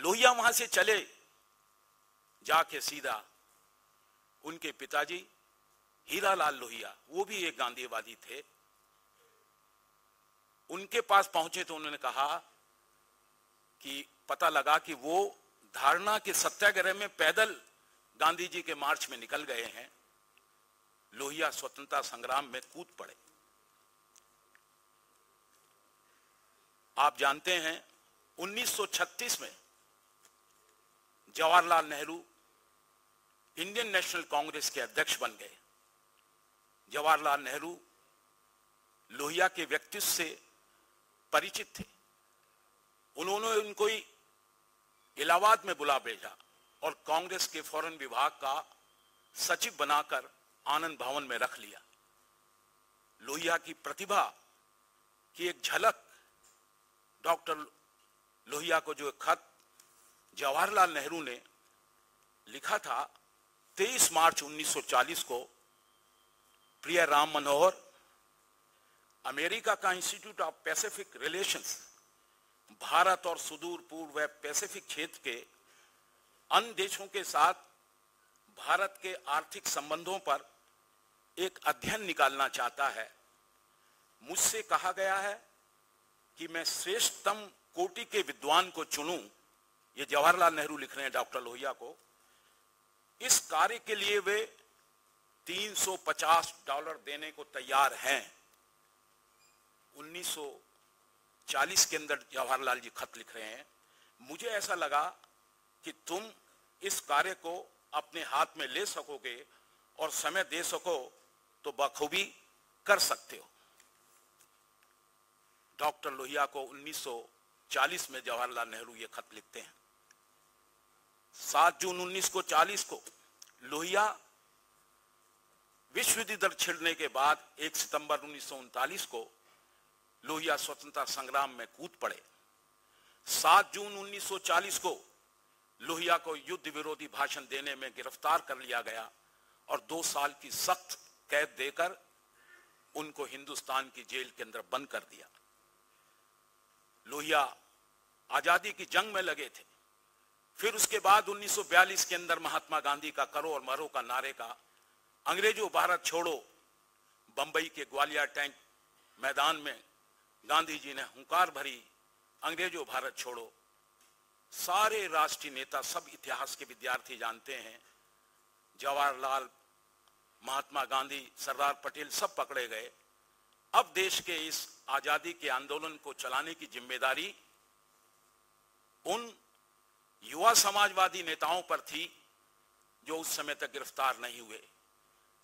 लोहिया वहां से चले जाके सीधा उनके पिताजी हीरालाल लोहिया, वो भी एक गांधीवादी थे, उनके पास पहुंचे तो उन्होंने कहा कि पता लगा कि वो धारणा के सत्याग्रह में पैदल गांधी जी के मार्च में निकल गए हैं। लोहिया स्वतंत्रता संग्राम में कूद पड़े। आप जानते हैं उन्नीस सौ छत्तीस में जवाहरलाल नेहरू इंडियन नेशनल कांग्रेस के अध्यक्ष बन गए। जवाहरलाल नेहरू लोहिया के व्यक्तित्व से परिचित थे। उन्होंने उनको इलाहाबाद में बुला भेजा और कांग्रेस के फॉरेन विभाग का सचिव बनाकर आनंद भवन में रख लिया। लोहिया की प्रतिभा की एक झलक डॉक्टर लोहिया को जो खत जवाहरलाल नेहरू ने लिखा था तेईस मार्च उन्नीस सौ चालीस को, प्रिय राम मनोहर, अमेरिका का Institute of Pacific Relations Bharat और सुदूर पूर्व व पैसिफिक क्षेत्र के अन्य देशों के साथ भारत के आर्थिक संबंधों पर एक अध्ययन निकालना चाहता है। मुझसे कहा गया है कि मैं श्रेष्ठतम कोटि के विद्वान को चुनूं। ये जवाहरलाल नेहरू लिख रहे हैं डॉक्टर लोहिया को। इस कार्य के लिए वे तीन सौ पचास डॉलर देने को तैयार हैं। उन्नीस सौ चालीस के अंदर जवाहरलाल जी खत लिख रहे हैं, मुझे ऐसा लगा कि तुम इस कार्य को अपने हाथ में ले सकोगे और समय दे सको तो बखूबी कर सकते हो। डॉक्टर लोहिया को उन्नीस सौ चालीस में जवाहरलाल नेहरू ये खत लिखते हैं। सात जून उन्नीस सौ चालीस को लोहिया विश्वविद्यालय दर छिड़ने के बाद एक सितंबर उन्नीस सौ उनतालीस को लोहिया स्वतंत्रता संग्राम में कूद पड़े। सात जून उन्नीस सौ चालीस को लोहिया को युद्ध विरोधी भाषण देने में गिरफ्तार कर लिया गया और दो साल की सख्त कैद देकर उनको हिंदुस्तान की जेल के अंदर बंद कर दिया। लोहिया आजादी की जंग में लगे थे। फिर उसके बाद उन्नीस सौ बयालीस के अंदर महात्मा गांधी का करो और मरो का नारे का अंग्रेजों भारत छोड़ो बंबई के ग्वालियर टैंक मैदान में गांधी जी ने हुंकार भरी, अंग्रेजों भारत छोड़ो। सारे राष्ट्रीय नेता, सब इतिहास के विद्यार्थी जानते हैं, जवाहरलाल, महात्मा गांधी, सरदार पटेल सब पकड़े गए। अब देश के इस आजादी के आंदोलन को चलाने की जिम्मेदारी उन युवा समाजवादी नेताओं पर थी जो उस समय तक गिरफ्तार नहीं हुए।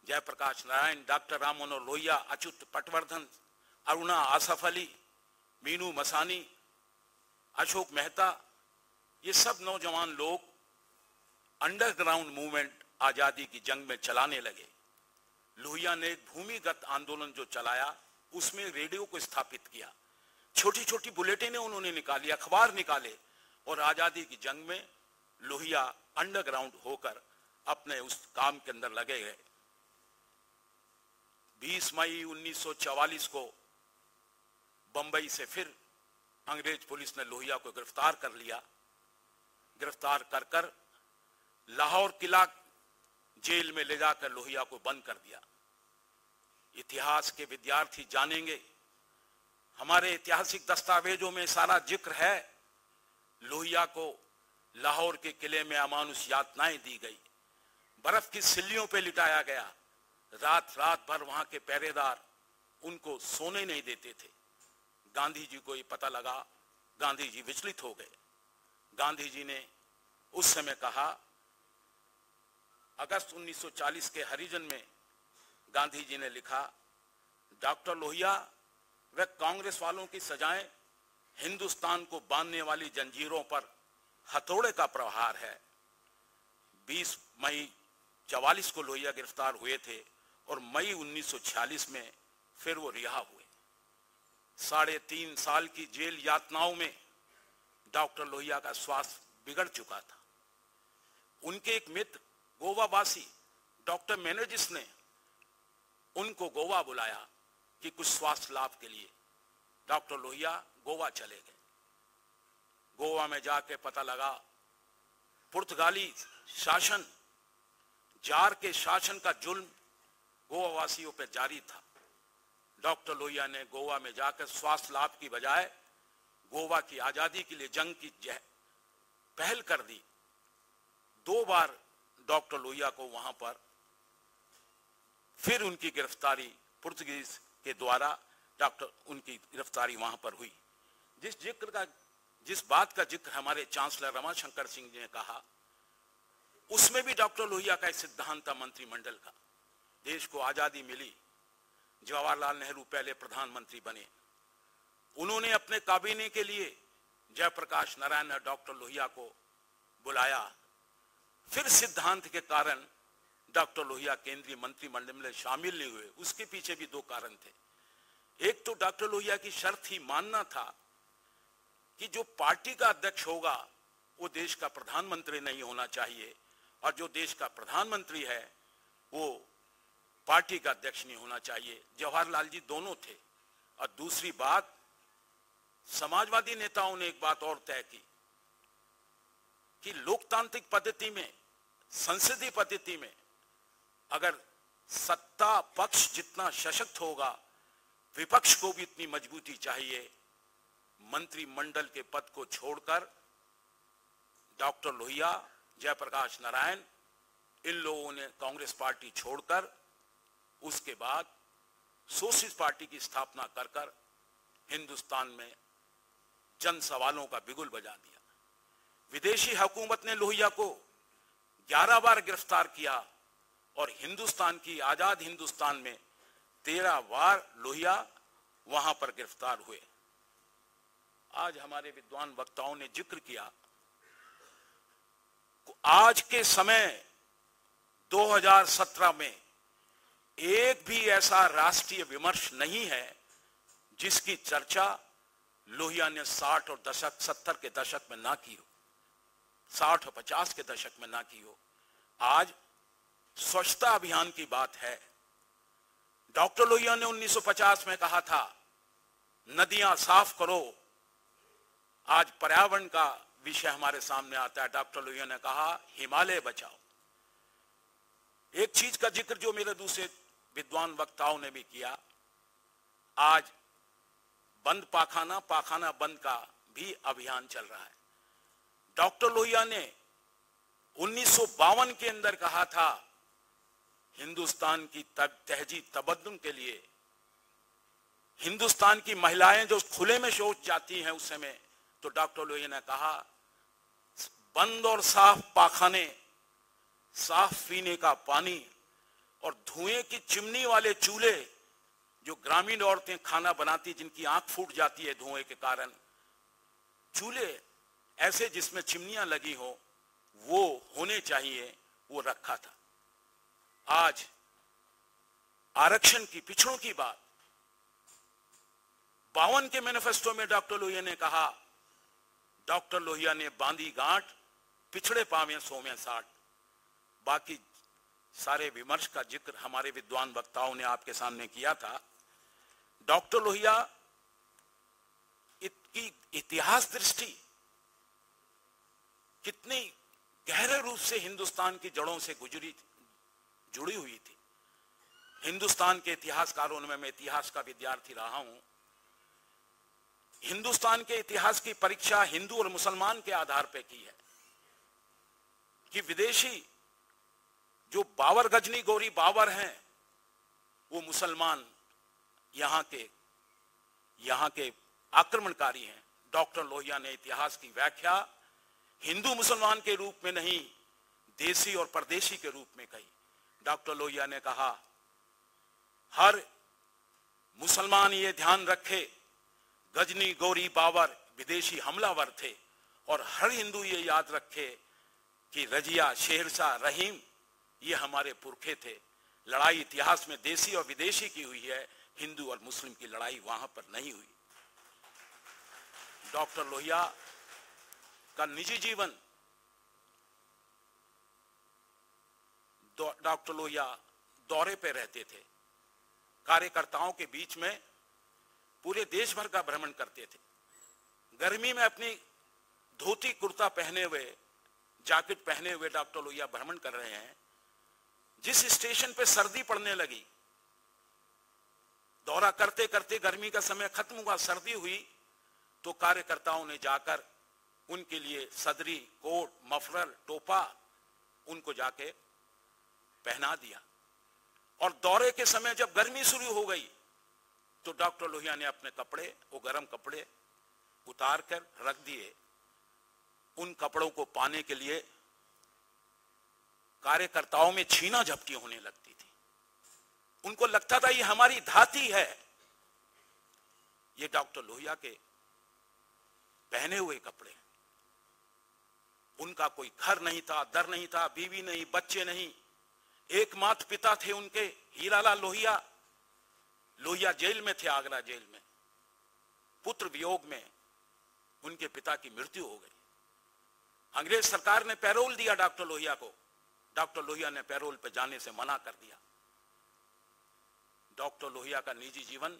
जयप्रकाश नारायण, डॉक्टर राम मनोहर लोहिया, अच्युत पटवर्धन, अरुणा आसफ अली, मीनू मसानी, अशोक मेहता, ये सब नौजवान लोग अंडरग्राउंड मूवमेंट आजादी की जंग में चलाने लगे। लोहिया ने एक भूमिगत आंदोलन जो चलाया उसमें रेडियो को स्थापित किया। छोटी छोटी बुलेटिनें उन्होंने निकाली, अखबार निकाले और आजादी की जंग में लोहिया अंडरग्राउंड होकर अपने उस काम के अंदर लगे गए। बीस मई उन्नीस सौ चौवालीस को बंबई से फिर अंग्रेज पुलिस ने लोहिया को गिरफ्तार कर लिया। गिरफ्तार कर कर लाहौर किला जेल में ले जाकर लोहिया को बंद कर दिया। इतिहास के विद्यार्थी जानेंगे, हमारे ऐतिहासिक दस्तावेजों में सारा जिक्र है। लोहिया को लाहौर के किले में अमानुष यातनाएं दी गई, बर्फ की सिल्लियों पे लिटाया गया। रात रात भर वहां के पहरेदार उनको सोने नहीं देते थे। गांधी जी को ये पता लगा, गांधी जी विचलित हो गए। गांधी जी ने उस समय कहा, अगस्त उन्नीस सौ चालीस के हरिजन में गांधी जी ने लिखा, डॉक्टर लोहिया व कांग्रेस वालों की सजाएं हिंदुस्तान को बांधने वाली जंजीरों पर हथौड़े का प्रहार है। बीस मई चौवालीस को लोहिया गिरफ्तार हुए थे और मई उन्नीस सौ छियालीस में फिर वो रिहा हुए। साढ़े तीन साल की जेल यातनाओं में डॉक्टर लोहिया का स्वास्थ्य बिगड़ चुका था। उनके एक मित्र गोवावासी डॉक्टर मेनेजिस ने उनको गोवा बुलाया कि कुछ स्वास्थ्य लाभ के लिए। डॉक्टर लोहिया गोवा चले गए। गोवा में जाके पता लगा पुर्तगाली शासन, जार के शासन का जुल्म गोवावासियों पर जारी था। डॉक्टर लोहिया ने गोवा में जाकर स्वास्थ्य लाभ की बजाय गोवा की आजादी के लिए जंग की जह पहल कर दी। दो बार डॉक्टर लोहिया को वहां पर फिर उनकी गिरफ्तारी पुर्तगीज के द्वारा डॉक्टर उनकी गिरफ्तारी वहां पर हुई। जिस जिक्र का जिस बात का जिक्र हमारे चांसलर रमाशंकर सिंह जी ने कहा, उसमें भी डॉक्टर लोहिया का एक सिद्धांत था मंत्रिमंडल का। देश को आजादी मिली, जवाहरलाल नेहरू पहले प्रधानमंत्री बने। उन्होंने अपने काबीना के लिए जयप्रकाश नारायण और डॉक्टर लोहिया को बुलाया। फिर सिद्धांत के कारण डॉक्टर लोहिया केंद्रीय मंत्रिमंडल में शामिल नहीं हुए। उसके पीछे भी दो कारण थे। एक तो डॉक्टर लोहिया की शर्त ही मानना था कि जो पार्टी का अध्यक्ष होगा वो देश का प्रधानमंत्री नहीं होना चाहिए और जो देश का प्रधानमंत्री है वो पार्टी का अध्यक्ष नहीं होना चाहिए। जवाहरलाल जी दोनों थे। और दूसरी बात, समाजवादी नेताओं ने एक बात और तय की कि लोकतांत्रिक पद्धति में, संसदीय पद्धति में अगर सत्ता पक्ष जितना सशक्त होगा विपक्ष को भी इतनी मजबूती चाहिए। मंत्रिमंडल के पद को छोड़कर डॉक्टर लोहिया, जयप्रकाश नारायण, इन लोगों ने कांग्रेस पार्टी छोड़कर उसके बाद सोशलिस्ट पार्टी की स्थापना कर कर हिंदुस्तान में जन सवालों का बिगुल बजा दिया। विदेशी हुकूमत ने लोहिया को ग्यारह बार गिरफ्तार किया और हिंदुस्तान की आजाद हिंदुस्तान में तेरह बार लोहिया वहां पर गिरफ्तार हुए। आज हमारे विद्वान वक्ताओं ने जिक्र किया, आज के समय दो हज़ार सत्रह में एक भी ऐसा राष्ट्रीय विमर्श नहीं है जिसकी चर्चा लोहिया ने साठ और दशक सत्तर के दशक में ना की हो, साठ और पचास के दशक में ना की हो। आज स्वच्छता अभियान की बात है, डॉक्टर लोहिया ने उन्नीस सौ पचास में कहा था नदियां साफ करो। आज पर्यावरण का विषय हमारे सामने आता है। डॉक्टर लोहिया ने कहा हिमालय बचाओ। एक चीज का जिक्र जो मेरे दूसरे विद्वान वक्ताओं ने भी किया, आज बंद पाखाना पाखाना बंद का भी अभियान चल रहा है। डॉक्टर लोहिया ने उन्नीस सौ बावन के अंदर कहा था हिंदुस्तान की तहजीब तबद्दुन के लिए हिंदुस्तान की महिलाएं जो खुले में शौच जाती हैं उस समय, तो डॉक्टर लोहिया ने कहा बंद और साफ पाखाने, साफ पीने का पानी और धुएं की चिमनी वाले चूल्हे, जो ग्रामीण औरतें खाना बनाती जिनकी आंख फूट जाती है धुएं के कारण, चूल्हे ऐसे जिसमें चिमनियां लगी हो वो होने चाहिए, वो रखा था। आज आरक्षण की पिछड़ों की बात, बावन के मैनिफेस्टो में डॉक्टर लोहिया ने कहा, डॉक्टर लोहिया ने बांधी गांठ पिछड़े पावे सो में साठ। बाकी सारे विमर्श का जिक्र हमारे विद्वान वक्ताओं ने आपके सामने किया था। डॉक्टर लोहिया की इतिहास दृष्टि कितनी गहरे रूप से हिंदुस्तान की जड़ों से गुजरी जुड़ी हुई थी। हिंदुस्तान के इतिहासकारों में मैं इतिहास का विद्यार्थी रहा हूं। हिंदुस्तान के इतिहास की परीक्षा हिंदू और मुसलमान के आधार पर की है कि विदेशी जो बाबर गजनी गोरी बाबर हैं वो मुसलमान यहां के यहां के आक्रमणकारी हैं। डॉक्टर लोहिया ने इतिहास की व्याख्या हिंदू मुसलमान के रूप में नहीं, देशी और परदेशी के रूप में कही। डॉक्टर लोहिया ने कहा हर मुसलमान ये ध्यान रखे गजनी गोरी बाबर विदेशी हमलावर थे, और हर हिंदू ये याद रखे कि रजिया शेरशाह रहीम ये हमारे पुरखे थे। लड़ाई इतिहास में देशी और विदेशी की हुई है, हिंदू और मुस्लिम की लड़ाई वहां पर नहीं हुई। डॉक्टर लोहिया का निजी जीवन, डॉक्टर लोहिया दौरे पे रहते थे, कार्यकर्ताओं के बीच में पूरे देश भर का भ्रमण करते थे। गर्मी में अपनी धोती कुर्ता पहने हुए, जैकेट पहने हुए डॉक्टर लोहिया भ्रमण कर रहे हैं। जिस स्टेशन पे सर्दी पड़ने लगी, दौरा करते करते गर्मी का समय खत्म हुआ, सर्दी हुई, तो कार्यकर्ताओं ने जाकर उनके लिए सदरी कोट मफलर टोपा उनको जाके पहना दिया। और दौरे के समय जब गर्मी शुरू हो गई तो डॉक्टर लोहिया ने अपने कपड़े, वो गर्म कपड़े उतार कर रख दिए। उन कपड़ों को पाने के लिए कार्यकर्ताओं में छीना झपटी होने लगती थी। उनको लगता था ये हमारी धाती है। ये डॉक्टर लोहिया के पहने हुए कपड़े। उनका कोई घर नहीं था, दर नहीं था, बीवी नहीं, बच्चे नहीं। एक मात पिता थे उनके, हीरालाल लोहिया। लोहिया जेल में थे, आगरा जेल में। पुत्र वियोग में उनके पिता की मृत्यु हो गई। अंग्रेज सरकार ने पैरोल दिया डॉक्टर लोहिया को। डॉक्टर लोहिया ने पैरोल पर जाने से मना कर दिया। डॉक्टर लोहिया का निजी जीवन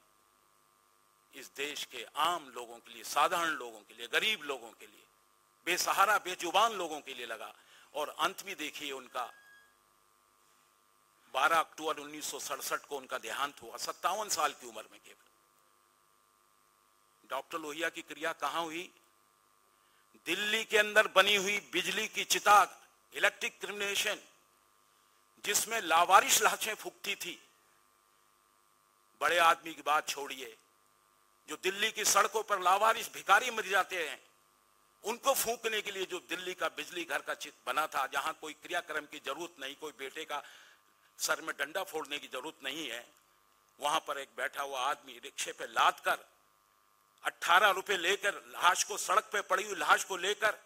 इस देश के आम लोगों के लिए, साधारण लोगों के लिए, गरीब लोगों के लिए, बेसहारा बेजुबान लोगों के लिए लगा। और अंत में देखिए उनका बारह अक्टूबर उन्नीस सौ सड़सठ को उनका देहांत हुआ, सत्तावन साल की उम्र में केवल। डॉक्टर लोहिया की क्रिया कहां हुई? दिल्ली के अंदर बनी हुई बिजली की चिता, इलेक्ट्रिक क्रिमिनेशन, जिसमें लावारिश लाशें फूकती थी। बड़े आदमी की बात छोड़िए, जो दिल्ली की सड़कों पर लावारिश भिखारी मर जाते हैं उनको फूंकने के लिए जो दिल्ली का बिजली घर का चित्र बना था, जहां कोई क्रियाक्रम की जरूरत नहीं, कोई बेटे का सर में डंडा फोड़ने की जरूरत नहीं है, वहां पर एक बैठा हुआ आदमी रिक्शे पे लाद कर अट्ठारह रुपए लेकर लाश को, सड़क पे पड़ी हुई लाश को लेकर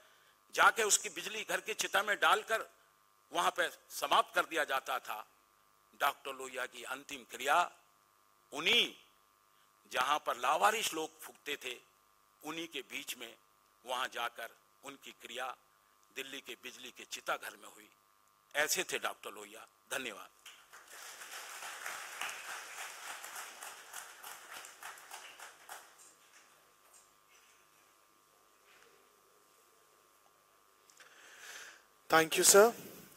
जाके उसकी बिजली घर की चिता में डालकर वहां पे समाप्त कर दिया जाता था। डॉक्टर लोहिया की अंतिम क्रिया उन्हीं जहां पर लावारिश लोग फूकते थे उन्हीं के बीच में वहां जाकर उनकी क्रिया दिल्ली के बिजली के चिता घर में हुई। ऐसे थे डॉक्टर लोहिया। धन्यवाद। Thank you, sir.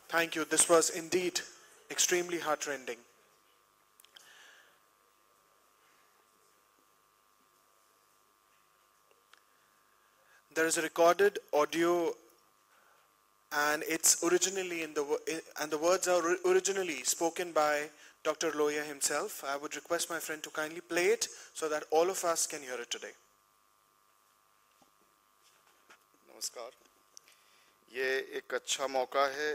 Thank you. This was indeed extremely heartrending. There is a recorded audio, and it's originally in the and the words are originally spoken by Doctor Lohia himself. I would request my friend to kindly play it so that all of us can hear it today. नमस्कार. ये एक अच्छा मौका है.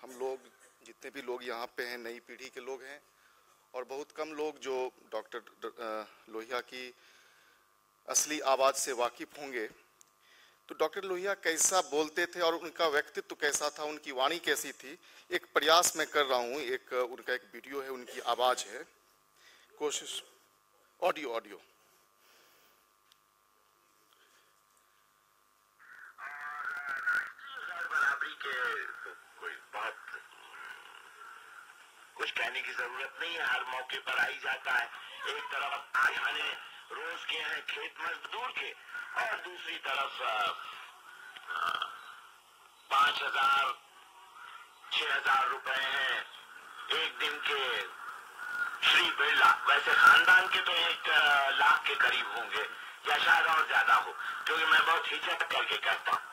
हम लोग जितने भी लोग यहाँ पे हैं नई पीढ़ी के लोग हैं और बहुत कम लोग जो डॉक्टर लोहिया की असली आवाज़ से वाकिफ होंगे. तो डॉक्टर लोहिया कैसा बोलते थे और उनका व्यक्तित्व कैसा था, उनकी वाणी कैसी थी, एक प्रयास मैं कर रहा हूँ. एक उनका एक वीडियो है, उनकी आवाज़ है, कोशिश ऑडियो ऑडियो कुछ कहने की जरूरत नहीं है. हर मौके पर आई जाता है. एक तरफ आयाने रोज के हैं खेत मजदूर के और दूसरी तरफ पांच हजार छह हजार रुपए हैं एक दिन के श्री बिरला. वैसे खानदान के तो एक लाख के करीब होंगे या शायद और ज्यादा हो, क्योंकि मैं बहुत हिचक करके कहता हूँ,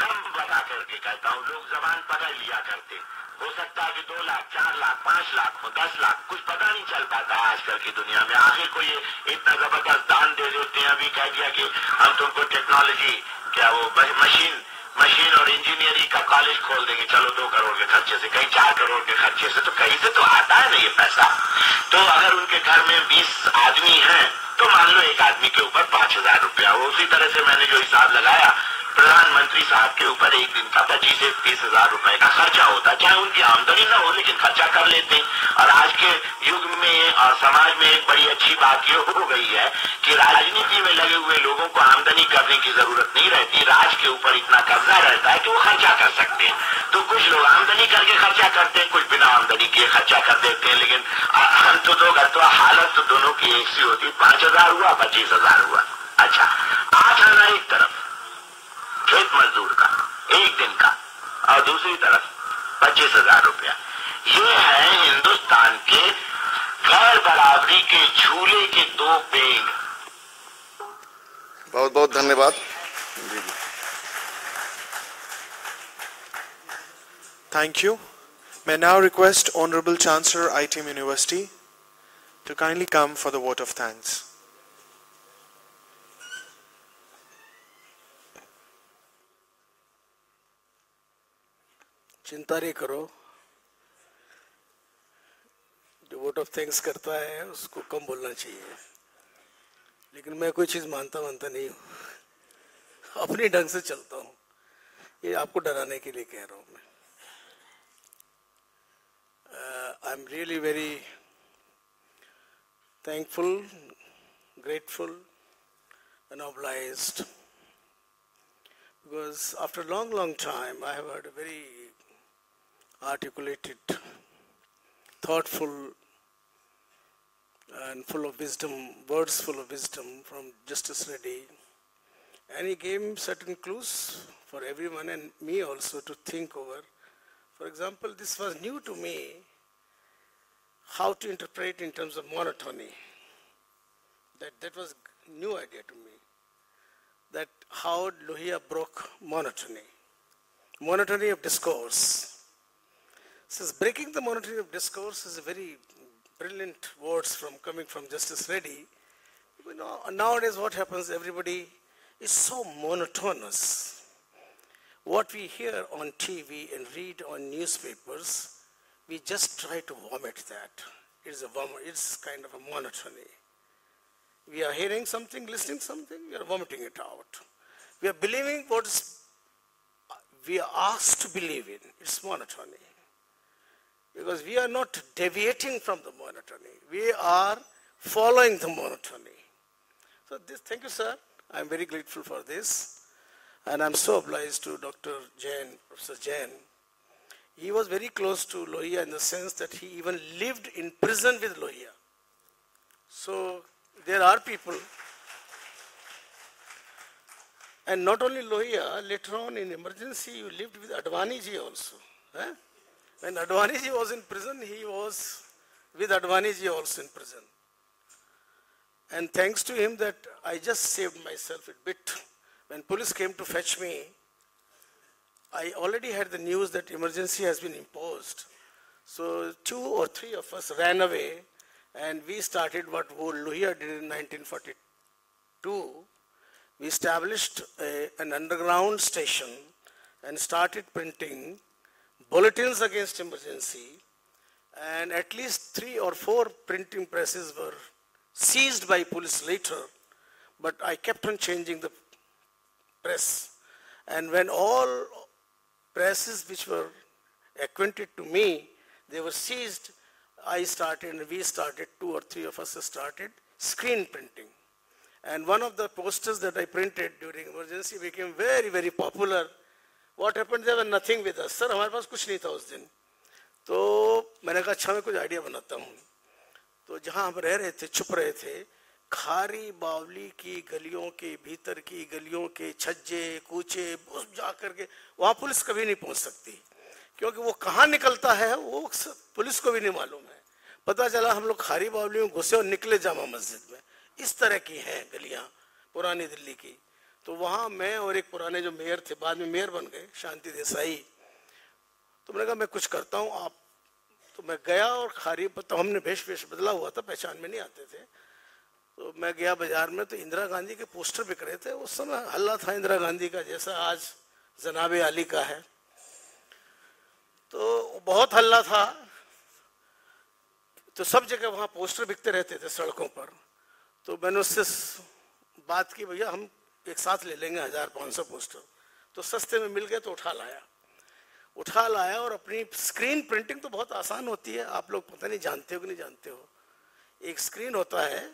कम बता करके कहता हूँ. लोग जबान पकड़ लिया करते. हो सकता है कि दो लाख चार लाख पांच लाख हो दस लाख कुछ पता नहीं चल पाता आजकल की दुनिया में. आगे को ये इतना जबरदस्त दान दे देते हैं. अभी कह दिया कि हम तुमको टेक्नोलॉजी क्या वो मशीन मशीन और इंजीनियरिंग का कॉलेज खोल देंगे. चलो दो करोड़ के खर्चे से, कहीं चार करोड़ के खर्चे से, तो कहीं से तो आता है ना ये पैसा. तो अगर उनके घर में बीस आदमी हैं तो मान लो एक आदमी के ऊपर पांच हजार रुपया. उसी तरह से मैंने जो हिसाब लगाया प्रधानमंत्री साहब के ऊपर एक दिन का पच्चीस से तीस हजार रुपए का खर्चा होता है. चाहे उनकी आमदनी ना हो लेकिन खर्चा कर लेते हैं. और आज के युग में और समाज में एक बड़ी अच्छी बात ये हो गई है कि राजनीति में लगे हुए लोगों को आमदनी करने की जरूरत नहीं रहती. राज के ऊपर इतना कब्जा रहता है कि वो खर्चा कर सकते हैं. तो कुछ लोग आमदनी करके खर्चा करते हैं, कुछ बिना आमदनी किए खर्चा कर देते हैं. लेकिन हम तो दो तो हालत तो दोनों की एक सी होती. पांच हजार हुआ पच्चीस हजार हुआ. अच्छा आठ हजार एक तरफ खेत मजदूर का एक दिन का और दूसरी तरफ पच्चीस हजार रुपया. ये है हिंदुस्तान के गैर बराबरी के झूले के दो पेड़. बहुत बहुत धन्यवाद. Thank you. May now request Honorable Chancellor I T M University to kindly come for the vote of thanks. चिंता नहीं करो, जो वोट ऑफ थैंक्स करता है उसको कम बोलना चाहिए. लेकिन मैं कोई चीज़ मानता मानता नहीं हूँ, अपने ढंग से चलता हूँ. ये आपको डराने के लिए कह रहा हूँ मैं. I am really very thankful, grateful and obliged because after long long time I have heard a very articulated, thoughtful and full of wisdom, words full of wisdom from Justice Reddy, and he gave certain clues for everyone and me also to think over. For example, this was new to me, how to interpret in terms of monotony. That, that was a new idea to me, that how Lohia broke monotony, monotony of discourse. Says breaking the monotony of discourse is a very brilliant words from coming from Justice Reddy. You know, nowadays what happens, everybody is so monotonous. What we hear on T V and read on newspapers, we just try to vomit that. It's a vom it's kind of a monotony. We are hearing something, listening something, we are vomiting it out. We are believing what we are asked to believe in. It's monotony. Because we are not deviating from the monotony. We are following the monotony. So this, thank you, sir. I am very grateful for this. And I am so obliged to Doctor Jain, Professor Jain. He was very close to Lohia in the sense that he even lived in prison with Lohia. So there are people And not only Lohia, later on in emergency, you lived with Advaniji also. Eh? When Advaniji was in prison, he was with Advaniji also in prison. And thanks to him that I just saved myself a bit. When police came to fetch me, I already had the news that emergency has been imposed. So two or three of us ran away and we started what Lohia did in nineteen forty-two. We established a, an underground station and started printing bulletins against emergency, and at least three or four printing presses were seized by police later, but I kept on changing the press. And when all presses which were acquainted to me, they were seized, I started, and we started, two or three of us started screen printing. And one of the posters that I printed during emergency became very, very popular. What happened, there was nothing with us. Sir, हमारे पास कुछ नहीं था उस दिन। तो मैंने कहा अच्छा मैं कुछ आइडिया बनाता हूँ। तो जहाँ हम रह रहे थे, छुप रहे थे, खारी बावली की गलियों के भीतर की गलियों के छज्जे कूचे उस जा करके वहाँ पुलिस कभी नहीं पहुँच सकती, क्योंकि वो कहाँ निकलता है वो पुलिस को भी नहीं मालूम है। पता चला हम लोग खारी बावली में घुसे और निकले जामा मस्जिद में। इस तरह की हैं गलियां पुरानी दिल्ली की। तो वहाँ मैं और एक पुराने जो मेयर थे, बाद में मेयर बन गए, शांति देसाई, तो मैंने कहा मैं कुछ करता हूँ आप। तो मैं गया और खारी, तो हमने भेष वेश बदला हुआ था, पहचान में नहीं आते थे। तो मैं गया बाजार में तो इंदिरा गांधी के पोस्टर बिक रहे थे। उस समय हल्ला था इंदिरा गांधी का, जैसा आज जनाब आली का है, तो बहुत हल्ला था। तो सब जगह वहाँ पोस्टर बिकते रहते थे सड़कों पर। तो मैंने उससे बात की, भैया हम एक साथ ले लेंगे हजार पाँच सौ पोस्टर। तो सस्ते में मिल गए, तो उठा लाया उठा लाया और अपनी स्क्रीन प्रिंटिंग तो बहुत आसान होती है, आप लोग पता नहीं जानते हो कि नहीं जानते हो। एक स्क्रीन होता है,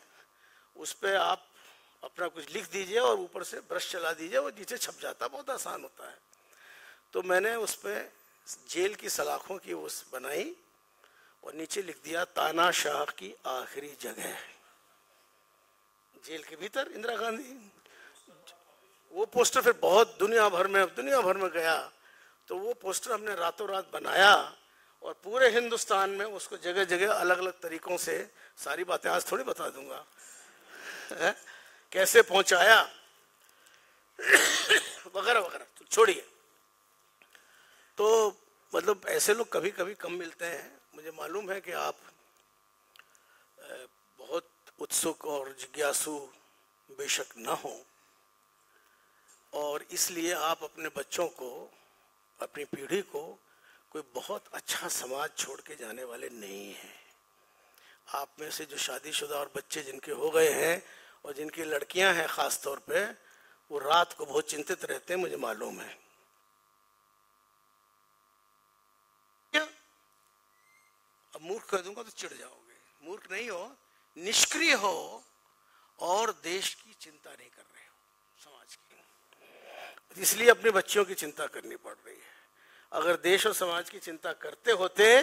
उस पर आप अपना कुछ लिख दीजिए और ऊपर से ब्रश चला दीजिए, वो नीचे छप जाता, बहुत आसान होता है। तो मैंने उस पर जेल की सलाखों की उस बनाई और नीचे लिख दिया तानाशाह की आखिरी जगह। जेल के भीतर इंदिरा गांधी, वो पोस्टर फिर बहुत दुनिया भर में दुनिया भर में गया। तो वो पोस्टर हमने रातों रात बनाया और पूरे हिंदुस्तान में उसको जगह जगह अलग अलग तरीकों से, सारी बातें आज थोड़ी बता दूंगा कैसे पहुंचाया वगैरह वगैरह, तो छोड़िए। तो मतलब ऐसे लोग कभी कभी कम मिलते हैं। मुझे मालूम है कि आप बहुत उत्सुक और जिज्ञासु बेशक ना हो, और इसलिए आप अपने बच्चों को, अपनी पीढ़ी को कोई बहुत अच्छा समाज छोड़ के जाने वाले नहीं हैं। आप में से जो शादीशुदा और बच्चे जिनके हो गए हैं और जिनकी लड़कियां हैं ख़ास तौर पे, वो रात को बहुत चिंतित रहते हैं, मुझे मालूम है। अब मूर्ख कह दूंगा तो चिढ़ जाओगे, मूर्ख नहीं हो, निष्क्रिय हो और देश की चिंता नहीं कर रहे हो, समाज की। इसलिए अपने बच्चों की चिंता करनी पड़ रही है। अगर देश और समाज की चिंता करते होते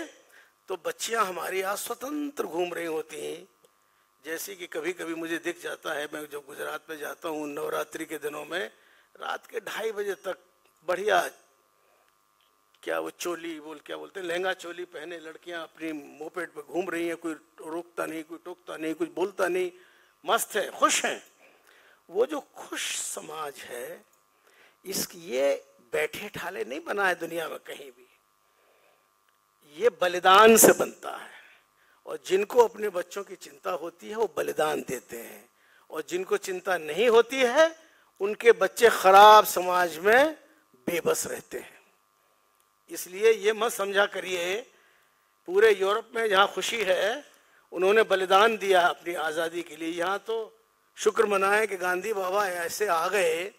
तो बच्चियां हमारी आज स्वतंत्र घूम रही होती हैं। जैसे कि कभी कभी मुझे दिख जाता है, मैं जो गुजरात में जाता हूँ नवरात्रि के दिनों में, रात के ढाई बजे तक बढ़िया क्या वो चोली बोल क्या बोलते हैं, लहंगा चोली पहने लड़कियां अपनी मोपेट पर घूम रही हैं, कोई रोकता नहीं, कोई टोकता नहीं, कुछ बोलता नहीं, मस्त है, खुश हैं। वो जो खुश समाज है, इसकी ये बैठे ठाले नहीं बना है दुनिया में कहीं भी, ये बलिदान से बनता है। और जिनको अपने बच्चों की चिंता होती है वो बलिदान देते हैं, और जिनको चिंता नहीं होती है उनके बच्चे खराब समाज में बेबस रहते हैं। इसलिए ये मत समझा करिए, पूरे यूरोप में जहाँ खुशी है उन्होंने बलिदान दिया अपनी आज़ादी के लिए, यहाँ तो शुक्र मनाएं कि गांधी बाबा ऐसे आ गए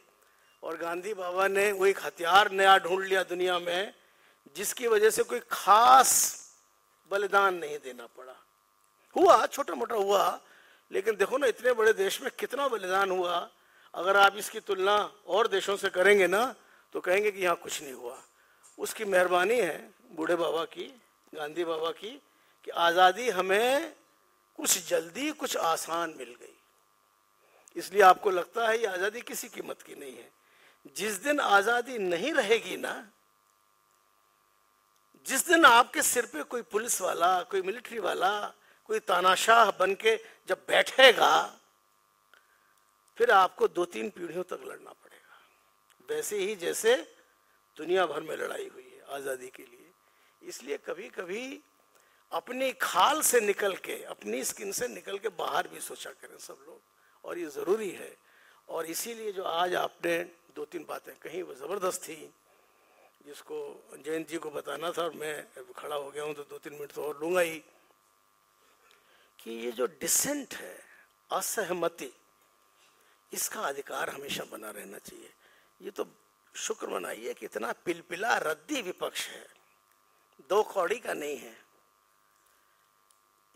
और गांधी बाबा ने वो एक हथियार नया ढूंढ लिया दुनिया में, जिसकी वजह से कोई खास बलिदान नहीं देना पड़ा। हुआ छोटा मोटा हुआ, लेकिन देखो ना इतने बड़े देश में कितना बलिदान हुआ। अगर आप इसकी तुलना और देशों से करेंगे ना तो कहेंगे कि यहाँ कुछ नहीं हुआ। उसकी मेहरबानी है बूढ़े बाबा की, गांधी बाबा की, कि आज़ादी हमें कुछ जल्दी कुछ आसान मिल गई। इसलिए आपको लगता है ये आज़ादी किसी कीमत की नहीं है। जिस दिन आजादी नहीं रहेगी ना, जिस दिन आपके सिर पे कोई पुलिस वाला, कोई मिलिट्री वाला, कोई तानाशाह बन के जब बैठेगा, फिर आपको दो तीन पीढ़ियों तक लड़ना पड़ेगा, वैसे ही जैसे दुनिया भर में लड़ाई हुई है आज़ादी के लिए। इसलिए कभी कभी अपनी खाल से निकल के, अपनी स्किन से निकल के बाहर भी सोचा करें सब लोग, और ये ज़रूरी है। और इसीलिए जो आज आपने दो तीन बातें कही वो ज़बरदस्त थी, जिसको जयंत जी को बताना था और मैं खड़ा हो गया हूँ तो दो तीन मिनट तो और लूँगा ही, कि ये जो डिसेंट है, असहमति, इसका अधिकार हमेशा बना रहना चाहिए। ये तो शुक्र मनाइए कि इतना पिलपिला रद्दी विपक्ष है, दो कौड़ी का नहीं है।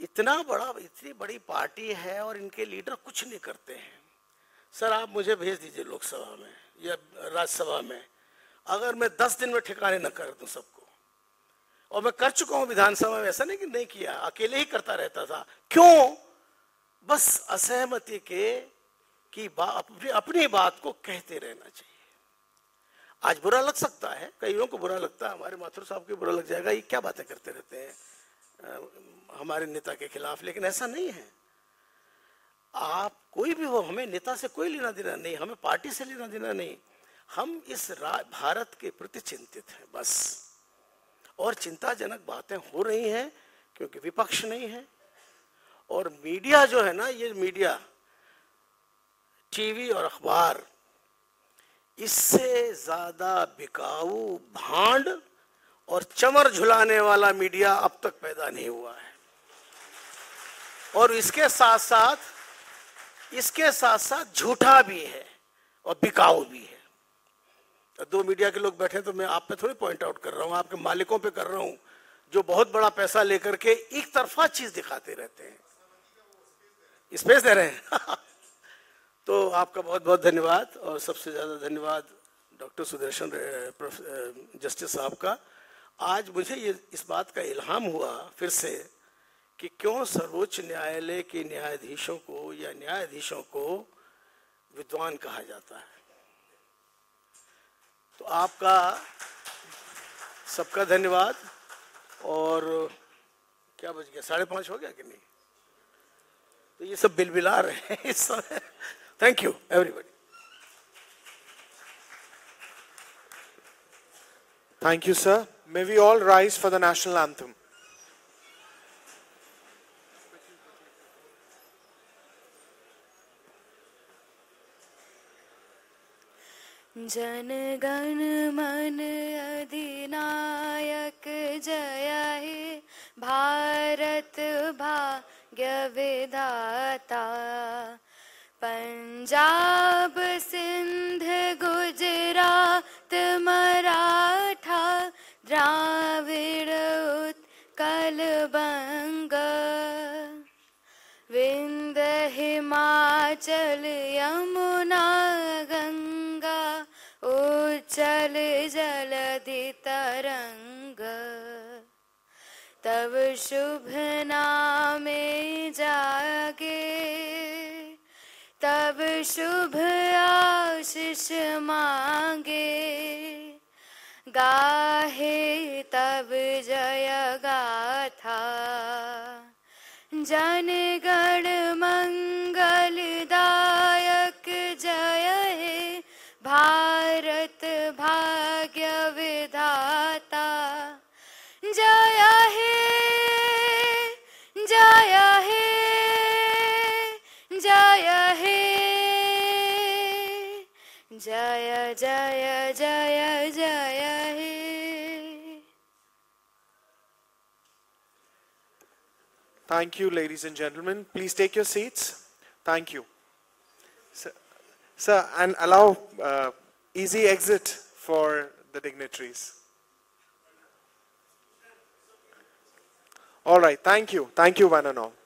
इतना बड़ा, इतनी बड़ी पार्टी है और इनके लीडर कुछ नहीं करते हैं। सर आप मुझे भेज दीजिए लोकसभा में या राज्यसभा में, अगर मैं दस दिन में ठिकाने न कर दूं सबको, और मैं कर चुका हूं विधानसभा में, ऐसा नहीं कि नहीं किया, अकेले ही करता रहता था, क्यों? बस असहमति के की बात, अपनी बात को कहते रहना चाहिए। आज बुरा लग सकता है, कईयों को बुरा लगता है, हमारे माथुर साहब को बुरा लग जाएगा, ये क्या बातें करते रहते हैं हमारे नेता के खिलाफ, लेकिन ऐसा नहीं है। आप कोई भी हो, हमें नेता से कोई लेना देना नहीं, हमें पार्टी से लेना देना नहीं, हम इस भारत के प्रति चिंतित हैं बस। और चिंताजनक बातें हो रही हैं क्योंकि विपक्ष नहीं है, और मीडिया जो है ना, ये मीडिया, टीवी और अखबार, इससे ज्यादा बिकाऊ भांड और चमर झुलाने वाला मीडिया अब तक पैदा नहीं हुआ है। और इसके साथ साथ इसके साथ साथ झूठा भी है और बिकाऊ भी है। दो मीडिया के लोग बैठे तो मैं आप पे थोड़ी पॉइंट आउट कर रहा हूँ, आपके मालिकों पे कर रहा हूँ, जो बहुत बड़ा पैसा लेकर के एक तरफा चीज दिखाते रहते हैं, स्पेस दे रहे हैं। तो आपका बहुत बहुत धन्यवाद, और सबसे ज्यादा धन्यवाद डॉक्टर सुदर्शन जस्टिस साहब का। आज मुझे ये इस बात का इल्हाम हुआ फिर से कि क्यों सर्वोच्च न्यायालय के न्यायाधीशों को या न्यायाधीशों को विद्वान कहा जाता है। तो आपका सबका धन्यवाद। और क्या बज गया, साढ़े पाँच हो गया कि नहीं? तो ये सब बिलबिला रहे हैं इस समय। Thank you everybody. Thank you sir. May we all rise for the national anthem. Jana Gana मन अधिनायक जय हे भारत भाग्य विधाता। पंजाब सिंध गुजरात मराठा द्राविड़ उत्कल बंग विंध हिमाचल यमुना गंगा उचल जलधि तरंग। तब शुभ नामे जागे, तब शुभ आशीष मांगे, गाहे तब जय गाथा। जन गण मंगलदायक जय हे भारत भाग्य विधाता। जय हे जय हे जय हे जय जय जय जय हे। Thank you, ladies and gentlemen. Please take your seats. Thank you. Sir, sir and allow uh, easy exit for the dignitaries. All right. Thank you. Thank you, one and all.